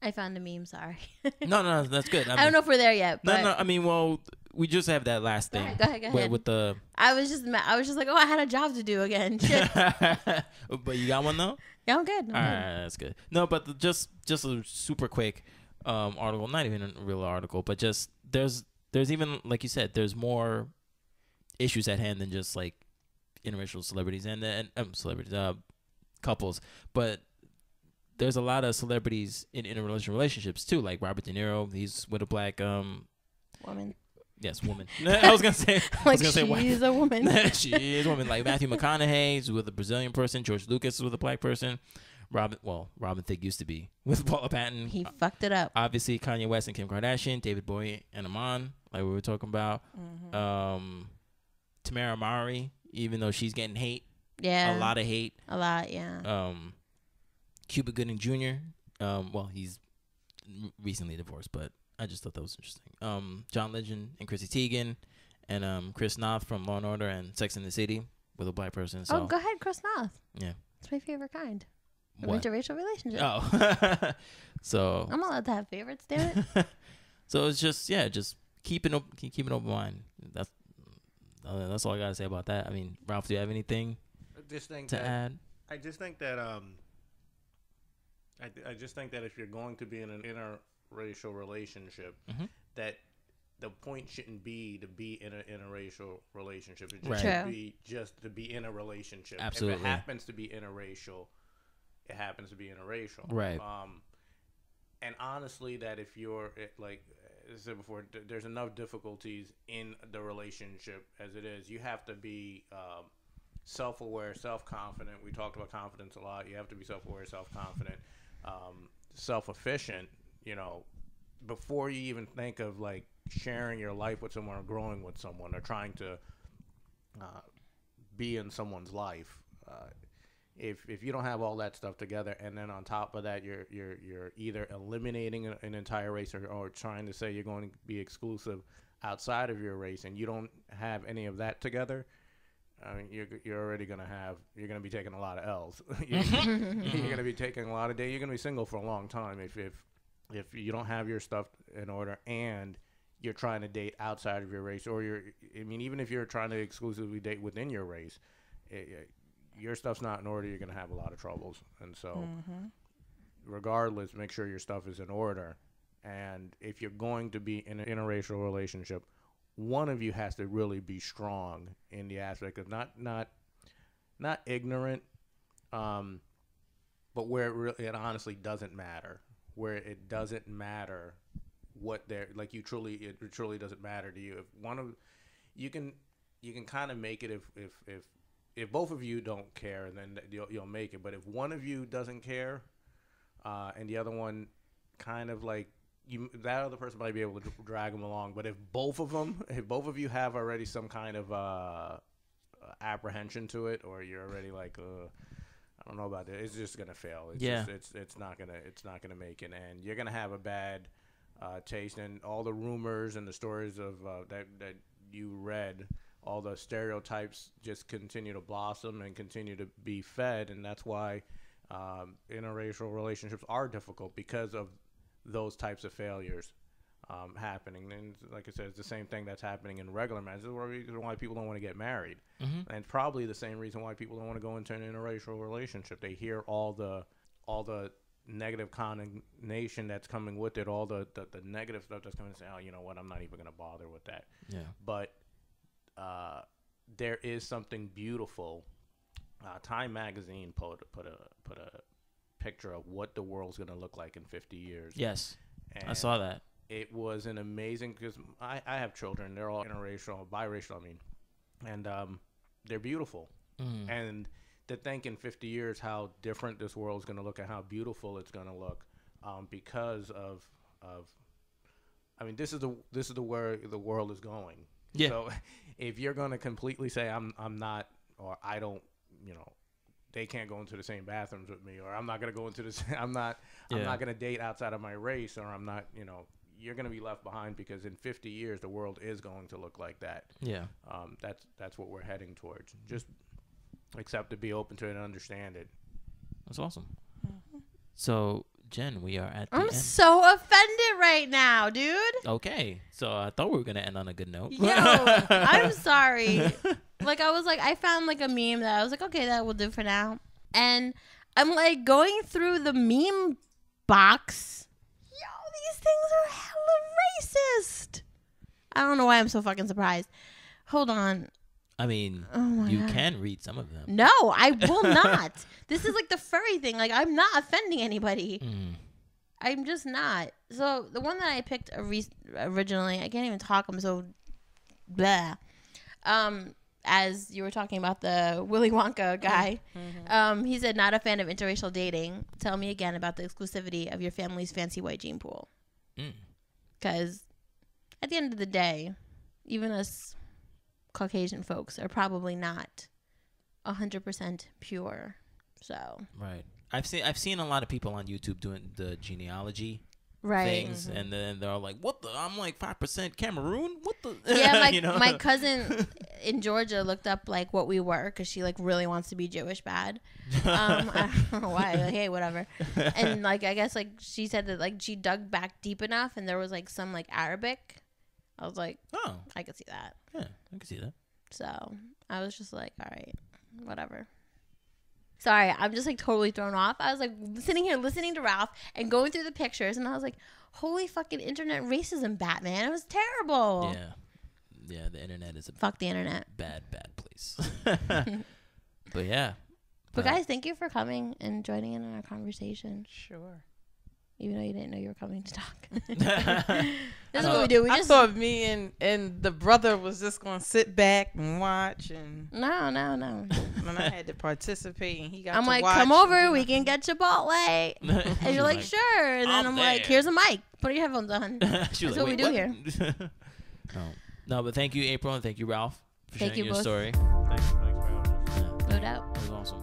I found a meme. Sorry. no, no, no, that's good. I, I mean, don't know if we're there yet. But no, no. I mean, well, we just have that last thing. Go ahead, go ahead, go ahead. With the, I was just, I was just like, oh, I had a job to do again. Shit. But you got one though. Yeah, I'm good. I'm All good. right, that's good. No, but the, just, just a super quick um, article. Not even a real article, but just there's. There's even, like you said, there's more issues at hand than just, like, interracial celebrities and, and um, celebrities, uh, couples. But there's a lot of celebrities in interracial relationships, too. Like, Robert De Niro, he's with a black um, woman. Yes, woman. I was gonna say, like, I was gonna say, she is a woman. She is a woman. Like Matthew McConaughey's with a Brazilian person. George Lucas is with a black person. Robin, well, Robin Thicke used to be with Paula Patton. He uh, fucked it up. Obviously, Kanye West and Kim Kardashian, David Bowie and Iman, like we were talking about. Mm-hmm. Um, Tamara Mowry, even though she's getting hate. Yeah. A lot of hate. A lot, yeah. Um, Cuba Gooding Junior Um, well, he's recently divorced, but I just thought that was interesting. Um, John Legend and Chrissy Teigen, and um, Chris Noth from Law and Order and Sex and the City with a black person. So. Oh, go ahead, Chris Noth. Yeah. It's my favorite kind. Of interracial relationship. Oh. So. I'm allowed to have favorites, damn it. So it's just, yeah, just keep an, op- keep an open mind. That's uh, that's all I got to say about that. I mean, Ralph, do you have anything just think to that, add? I just think that, um, I, th- I just think that if you're going to be in an interracial relationship, mm-hmm. that the point shouldn't be to be in an interracial relationship. It just right. should be just to be in a relationship. Absolutely. If it happens to be interracial, it happens to be interracial. Right. Um, and honestly, that if you're, it, like I said before, th- there's enough difficulties in the relationship as it is. You have to be um, self-aware, self-confident. We talked about confidence a lot. You have to be self-aware, self-confident, um, self-efficient, you know, before you even think of, like, sharing your life with someone or growing with someone or trying to uh, be in someone's life. Uh If if you don't have all that stuff together, and then on top of that, you're you're you're either eliminating an, an entire race or, or trying to say you're going to be exclusive outside of your race, and you don't have any of that together, I mean, you're you're already gonna have you're gonna be taking a lot of L's. you're, you're gonna be taking a lot of days. You're gonna be single for a long time if if if you don't have your stuff in order and you're trying to date outside of your race, or you're I mean even if you're trying to exclusively date within your race. It, it, your stuff's not in order, you're going to have a lot of troubles. And so, mm-hmm. regardless, make sure your stuff is in order. And if you're going to be in an interracial relationship, one of you has to really be strong in the aspect of not not, not ignorant, um, but where it, really, it honestly doesn't matter. Where it doesn't matter what they're... Like, you truly... It truly doesn't matter to you. If one of... You can, you can kind of make it if... if, if If both of you don't care, then you'll, you'll make it. But if one of you doesn't care, uh, and the other one kind of like you, that other person might be able to d- drag them along. But if both of them, if both of you have already some kind of uh, apprehension to it, or you're already like, uh, I don't know about this, it's just gonna fail. It's yeah, just, it's it's not gonna it's not gonna make it, and you're gonna have a bad uh, taste. And all the rumors and the stories of uh, that that you read. All the stereotypes just continue to blossom and continue to be fed, and that's why um, interracial relationships are difficult because of those types of failures um, happening. And like I said, it's the same thing that's happening in regular marriage. This is the reason why people don't want to get married, mm-hmm. and probably the same reason why people don't want to go into an interracial relationship. They hear all the all the negative condemnation that's coming with it, all the the, the negative stuff that's coming, and say, "Oh, you know what? I'm not even going to bother with that." Yeah, but Uh, there is something beautiful. Uh, Time magazine put put a put a picture of what the world's gonna look like in fifty years. Yes, and I saw that. It was an amazing because I, I have children. They're all interracial, biracial. I mean, and um, they're beautiful. Mm. And to think in fifty years how different this world's gonna look and how beautiful it's gonna look, um, because of of, I mean, this is the this is the where the world is going. Yeah. So if you're going to completely say I'm I'm not or I don't, you know, they can't go into the same bathrooms with me or I'm not going to go into this I'm not yeah. I'm not going to date outside of my race or I'm not, you know, you're going to be left behind because in fifty years the world is going to look like that. Yeah. Um that's that's what we're heading towards. Just accept to be open to it and understand it. That's awesome. Mm-hmm. So Jen, we are at the I'm end. So offended right now, dude. Okay. So I thought we were going to end on a good note. Yo, I'm sorry. Like, I was like, I found, like, a meme that I was like, okay, that will do for now. And I'm, like, going through the meme box. Yo, these things are hella racist. I don't know why I'm so fucking surprised. Hold on. I mean, oh you God. Can read some of them. No, I will not. This is like the furry thing. Like, I'm not offending anybody. Mm. I'm just not. So the one that I picked re- originally, I can't even talk. I'm so blah. Um, as you were talking about the Willy Wonka guy, mm-hmm. um, he said, not a fan of interracial dating. Tell me again about the exclusivity of your family's fancy white gene pool. Because mm. at the end of the day, even us Caucasian folks are probably not one hundred percent pure. So right. I've seen I've seen a lot of people on YouTube doing the genealogy right. things, mm-hmm. and then they're all like, "What the?" I'm like, five percent Cameroon. What the? Yeah, my you know? my cousin in Georgia looked up like what we were because she like really wants to be Jewish bad. Um, I don't know why. Like, hey, whatever. And like, I guess like she said that like she dug back deep enough, and there was like some like Arabic. I was like, oh, I could see that. Yeah, I could see that. So I was just like, all right, whatever. Sorry, I'm just like totally thrown off. I was like sitting here listening to Ralph and going through the pictures, and I was like, holy fucking internet racism, Batman. It was terrible. Yeah. Yeah, the internet is a Fuck the internet. bad, bad place. But yeah. But uh, guys, thank you for coming and joining in on our conversation. Sure. Even though you didn't know you were coming to talk. That's what we do. We I just thought me and, and the brother was just going to sit back and watch. And no, no, no. And I had to participate. And he got I'm to like, watch come over. We can get Chipotle. And you're like, like, sure. And then I'm, I'm like, here's a mic. Put your headphones on. That's like, what we do what? here. no. no, but thank you, April. And thank you, Ralph, for thank sharing you your both. story. Thanks, thanks for having us. No doubt. That was awesome.